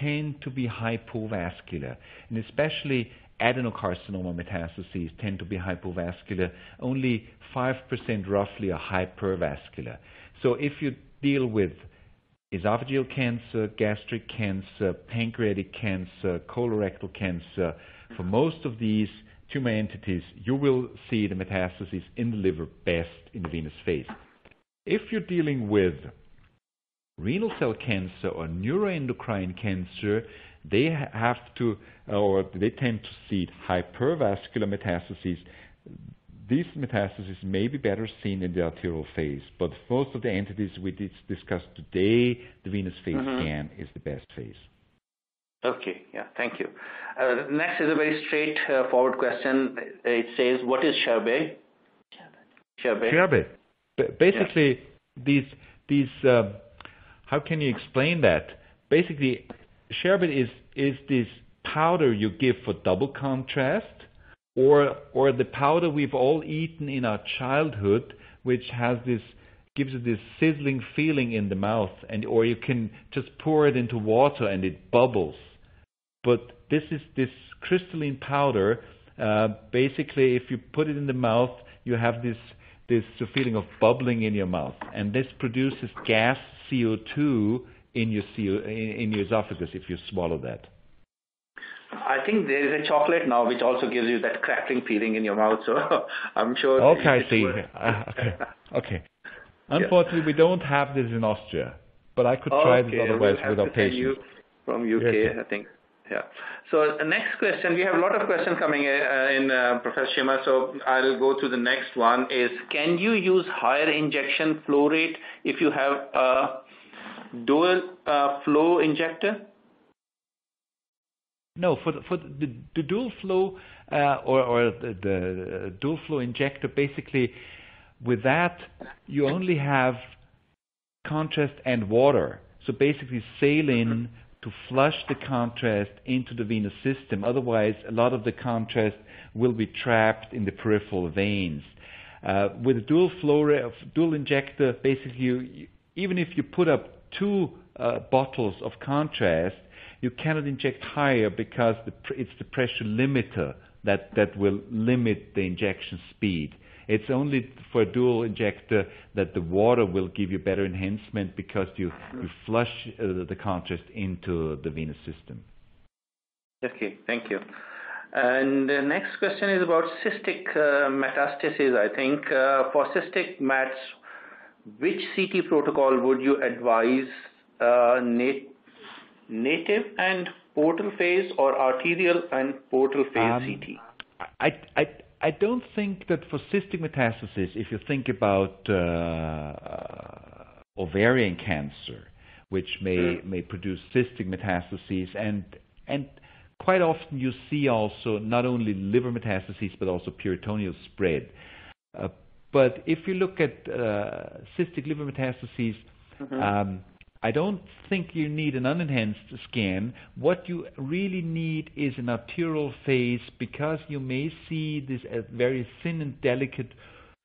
tend to be hypovascular, and especially adenocarcinoma metastases tend to be hypovascular. Only 5% roughly are hypervascular. So if you deal with esophageal cancer, gastric cancer, pancreatic cancer, colorectal cancer, for most of these tumor entities, you will see the metastases in the liver best in the venous phase. If you're dealing with renal cell cancer or neuroendocrine cancer, they have to, or they tend to see hypervascular metastases. These metastases may be better seen in the arterial phase, but most of the entities we discussed today, the venous phase scan is the best phase. Okay, yeah, thank you. Next is a very straightforward question. It says, what is sherbet? Sherbet. Basically, these how can you explain that? Basically, sherbet is this powder you give for double contrast, or the powder we've all eaten in our childhood, which has this, gives you this sizzling feeling in the mouth, and or you can just pour it into water and it bubbles. But this is this crystalline powder. Basically, if you put it in the mouth, you have this feeling of bubbling in your mouth, and this produces gas CO2 in your esophagus if you swallow that. I think there is a chocolate now which also gives you that crackling feeling in your mouth, so I'm sure... Okay, I see. Okay. Unfortunately, we don't have this in Austria, but I could try this otherwise with our patients. From UK, yes, I think. Yeah. So the next question, we have a lot of questions coming in, Professor Schima, so I'll go to the next one is, can you use higher injection flow rate if you have a dual flow injector? No, for the dual flow or the dual flow injector, basically with that you only have contrast and water. So basically saline to flush the contrast into the venous system. Otherwise, a lot of the contrast will be trapped in the peripheral veins. With a dual flow, dual injector, basically, even if you put up 2 bottles of contrast, you cannot inject higher because it's the pressure limiter that will limit the injection speed. It's only for a dual injector that the water will give you better enhancement because you flush the contrast into the venous system. Okay, thank you. And the next question is about cystic metastases, I think. For cystic mats, which CT protocol would you advise, native and portal phase or arterial and portal phase CT? I don't think that for cystic metastasis, if you think about ovarian cancer, which may produce cystic metastases, and quite often you see also not only liver metastases but also peritoneal spread. But if you look at cystic liver metastases, I don't think you need an unenhanced scan. What you really need is an arterial phase, because you may see this very thin and delicate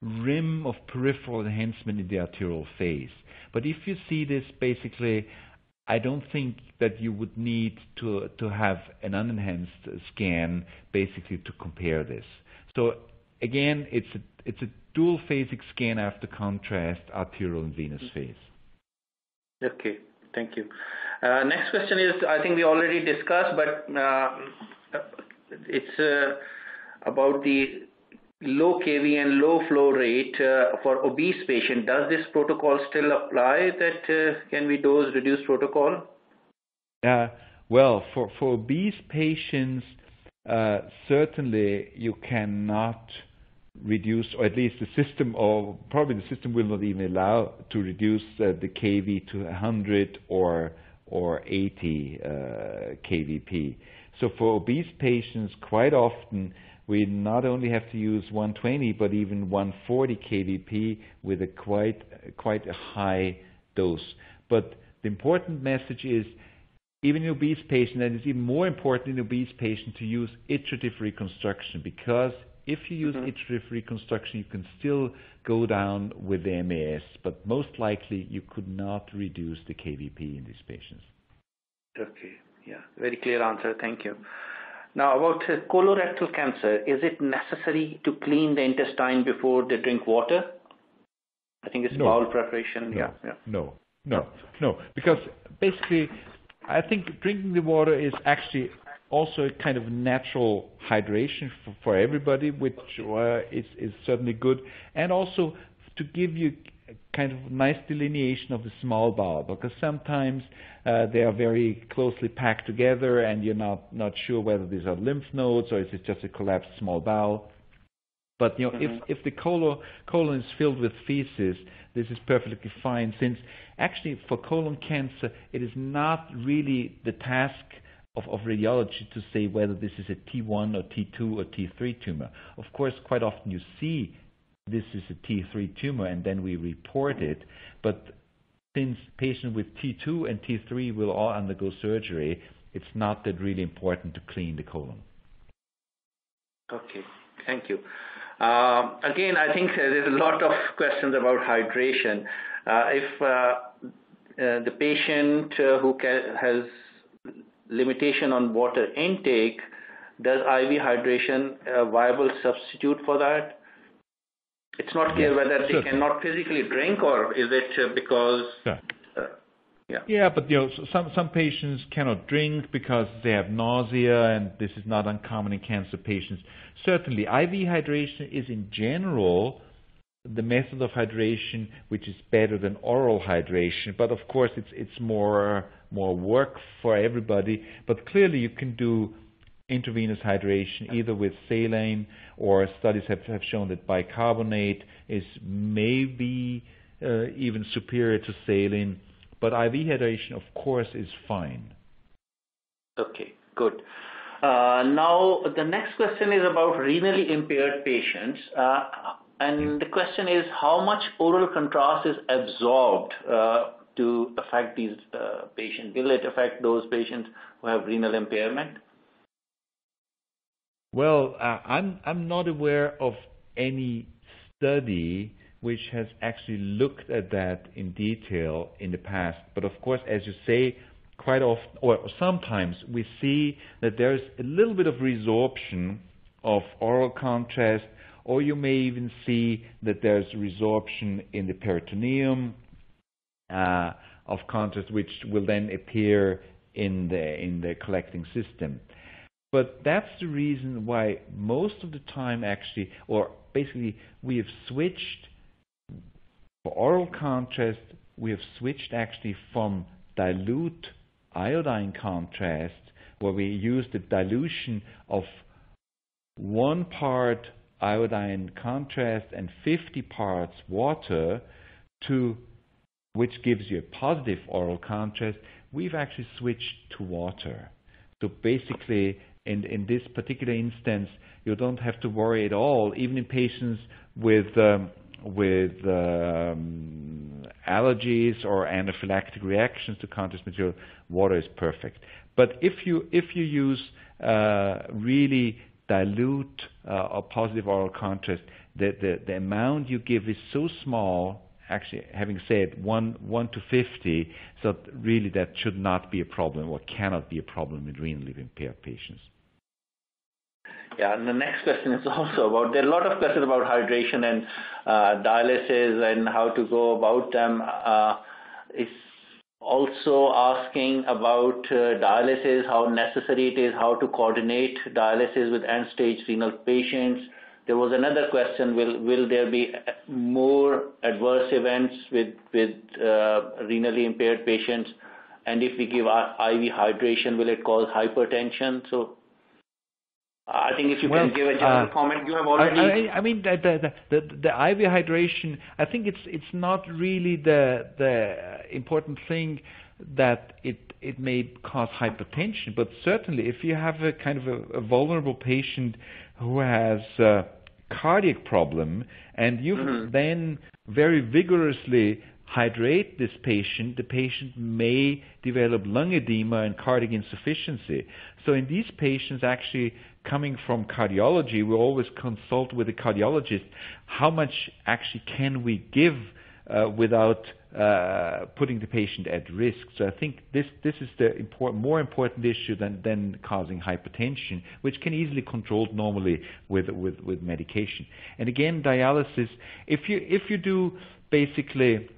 rim of peripheral enhancement in the arterial phase. But if you see this, basically, I don't think that you would need to have an unenhanced scan, basically, to compare this. So again, it's a dual phasic scan after contrast, arterial and venous phase. Okay, thank you. Next question is, I think we already discussed, but it's about the low KV and low flow rate for obese patient. Does this protocol still apply? That can we dose reduce protocol? Well, for obese patients, certainly you cannot reduce, or at least the system, or probably the system will not even allow to reduce the KV to 100 or 80 kVp. So for obese patients, quite often we not only have to use 120, but even 140 kVp with a quite a high dose. But the important message is, even in obese patients, and it's even more important in obese patients to use iterative reconstruction, because if you use iterative reconstruction, you can still go down with the MAS, but most likely you could not reduce the KVP in these patients. Okay, yeah, very clear answer, thank you. Now about colorectal cancer, is it necessary to clean the intestine before they drink water? I think it's bowel preparation. No, because basically I think drinking the water is actually also a kind of natural hydration for everybody, which is certainly good, and also to give you a kind of nice delineation of the small bowel, because sometimes they are very closely packed together and you're not sure whether these are lymph nodes or is it just a collapsed small bowel. But you know, if the colon is filled with feces, this is perfectly fine, since actually for colon cancer it is not really the task of radiology to say whether this is a T1 or T2 or T3 tumor. Of course, quite often you see this is a T3 tumor and then we report it, but since patients with T2 and T3 will all undergo surgery, it's not that really important to clean the colon. Okay, thank you. Again, I think there's a lot of questions about hydration. If the patient who has limitation on water intake, does IV hydration a viable substitute for that? It's not clear whether they cannot physically drink, or is it because... Yeah, but you know, some patients cannot drink because they have nausea, and this is not uncommon in cancer patients. Certainly, IV hydration is in general the method of hydration which is better than oral hydration, but of course it's more work for everybody. But clearly you can do intravenous hydration either with saline, or studies have shown that bicarbonate is maybe even superior to saline, but IV hydration of course is fine. Okay, good. Now the next question is about renally impaired patients. And the question is, how much oral contrast is absorbed to affect these patients? Will it affect those patients who have renal impairment? Well, I'm not aware of any study which has actually looked at that in detail in the past. But of course, as you say, quite often, or sometimes we see that there is a little bit of resorption of oral contrast, or you may even see that there's resorption in the peritoneum of contrast, which will then appear in the collecting system. But that's the reason why most of the time actually, or basically, we have switched for oral contrast, we have switched actually from dilute iodine contrast, where we use the dilution of 1 part iodine contrast and 50 parts water, to which gives you a positive oral contrast. We've actually switched to water. So basically in this particular instance, you don't have to worry at all, even in patients with allergies or anaphylactic reactions to contrast material, water is perfect. But if you use really dilute or positive oral contrast, the amount you give is so small, actually having said 1 to 50, so really that should not be a problem or cannot be a problem in renally impaired patients. Yeah, and the next question is also about, there are a lot of questions about hydration and dialysis and how to go about them. It's also asking about dialysis, how necessary it is, how to coordinate dialysis with end-stage renal patients. There was another question, will there be more adverse events with renally impaired patients? And if we give IV hydration, will it cause hypertension? So I think if you can give a general comment, you have already... I mean, the IV hydration, I think it's not really the important thing that it may cause hypertension, but certainly if you have a kind of a vulnerable patient who has a cardiac problem and you then very vigorously hydrate this patient, the patient may develop lung edema and cardiac insufficiency. So in these patients, actually coming from cardiology, we always consult with the cardiologist how much actually can we give without putting the patient at risk. So I think this is the more important issue than causing hypertension, which can easily controlled normally with medication. And again, dialysis, if you do basically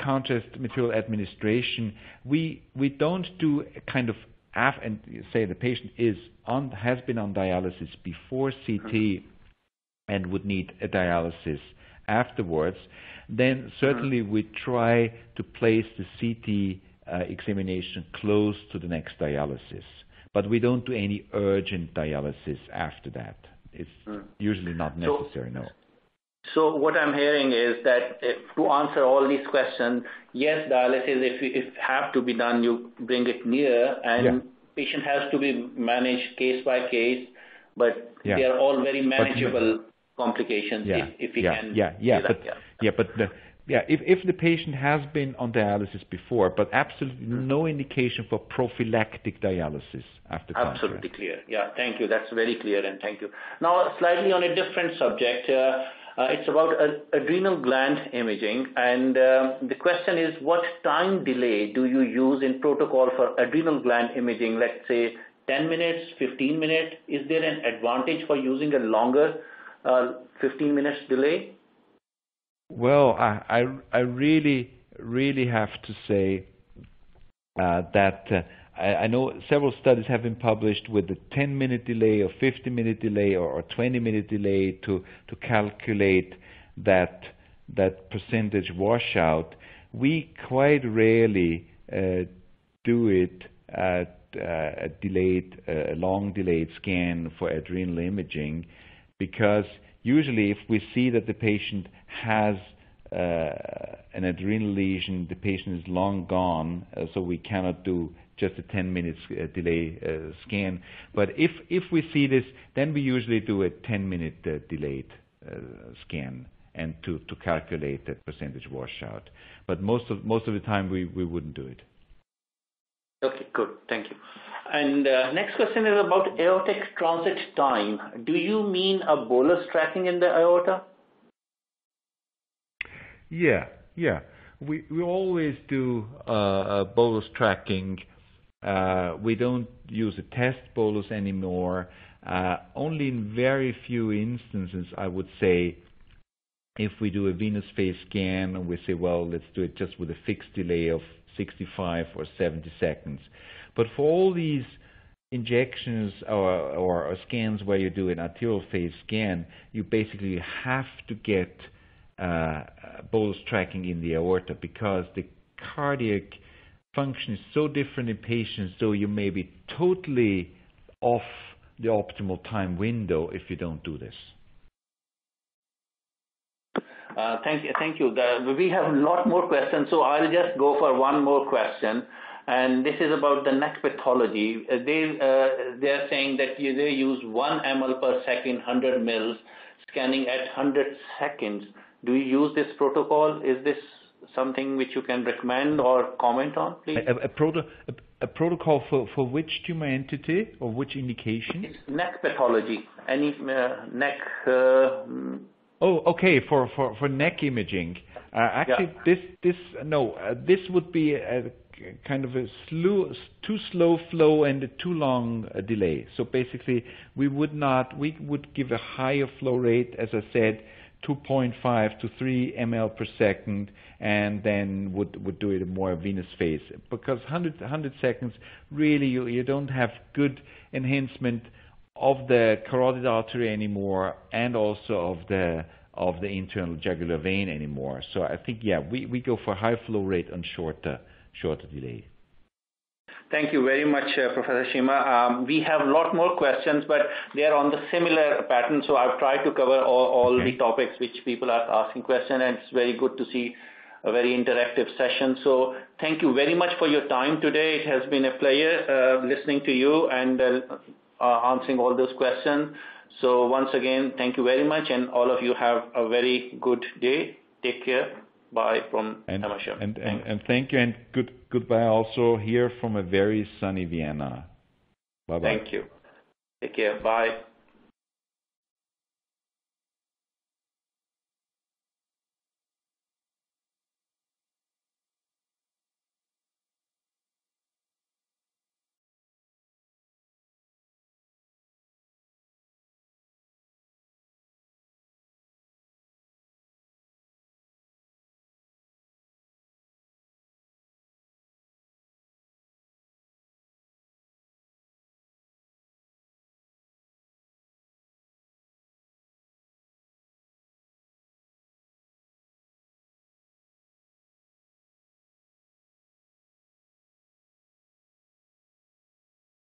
contrast material administration, we don't do a kind of and you say the patient has been on dialysis before CT and would need a dialysis afterwards, then certainly we try to place the CT examination close to the next dialysis. But we don't do any urgent dialysis after that. It's usually not necessary, no. So what I'm hearing is that to answer all these questions, yes, dialysis, if have to be done, you bring it near, and patient has to be managed case by case, but they are all very manageable complications if we can. If the patient has been on dialysis before, but absolutely no indication for prophylactic dialysis after contrast. Absolutely clear. Yeah, thank you. That's very clear, and thank you. Now, slightly on a different subject. It's about adrenal gland imaging, and the question is, what time delay do you use in protocol for adrenal gland imaging? Let's say 10 minutes, 15 minutes. Is there an advantage for using a longer 15 minutes delay? Well, I really have to say that I know several studies have been published with the 10-minute delay or 50-minute delay or 20-minute delay to calculate that percentage washout. We quite rarely do it at a long delayed scan for adrenal imaging, because usually if we see that the patient has an adrenal lesion, the patient is long gone, so we cannot do just a 10-minute delay scan. But if we see this, then we usually do a 10-minute delayed scan and to calculate the percentage washout. But most of the time, we wouldn't do it. Okay, good. Thank you. And next question is about aortic transit time. Do you mean a bolus tracking in the aorta? Yeah. We always do bolus tracking. We don't use a test bolus anymore. Only in very few instances, I would say, if we do a venous phase scan and we say, well, let's do it just with a fixed delay of 65 or 70 seconds. But for all these injections or scans where you do an arterial phase scan, you basically have to get bolus tracking in the aorta, because the cardiac function is so different in patients, so you may be totally off the optimal time window if you don't do this. Thank you. We have a lot more questions, so I'll just go for one more question. And this is about the neck pathology. They're saying that they use 1 ml per second, 100 mils, scanning at 100 seconds. Do you use this protocol? Is this something which you can recommend or comment on, please? A protocol for which tumor entity or which indication? It's neck pathology. Any neck. Oh, okay. For neck imaging, actually, yeah. This would be a kind of a too slow flow and a too long delay. So basically, we would give a higher flow rate, as I said, 2.5 to 3 ml per second, and then would do it more venous phase, because 100 seconds really you don't have good enhancement of the carotid artery anymore, and also of the internal jugular vein anymore. So I think, yeah, we go for high flow rate and shorter delay. Thank you very much, Professor Schima. We have a lot more questions, but they are on the similar pattern. So I've tried to cover all the topics which people are asking questions, and it's very good to see a very interactive session. So thank you very much for your time today. It has been a pleasure listening to you and answering all those questions. So once again, thank you very much, and all of you have a very good day. Take care. Bye from Hammershaw. And thank you, and goodbye also here from a very sunny Vienna. Bye bye. Thank you. Take care. Bye.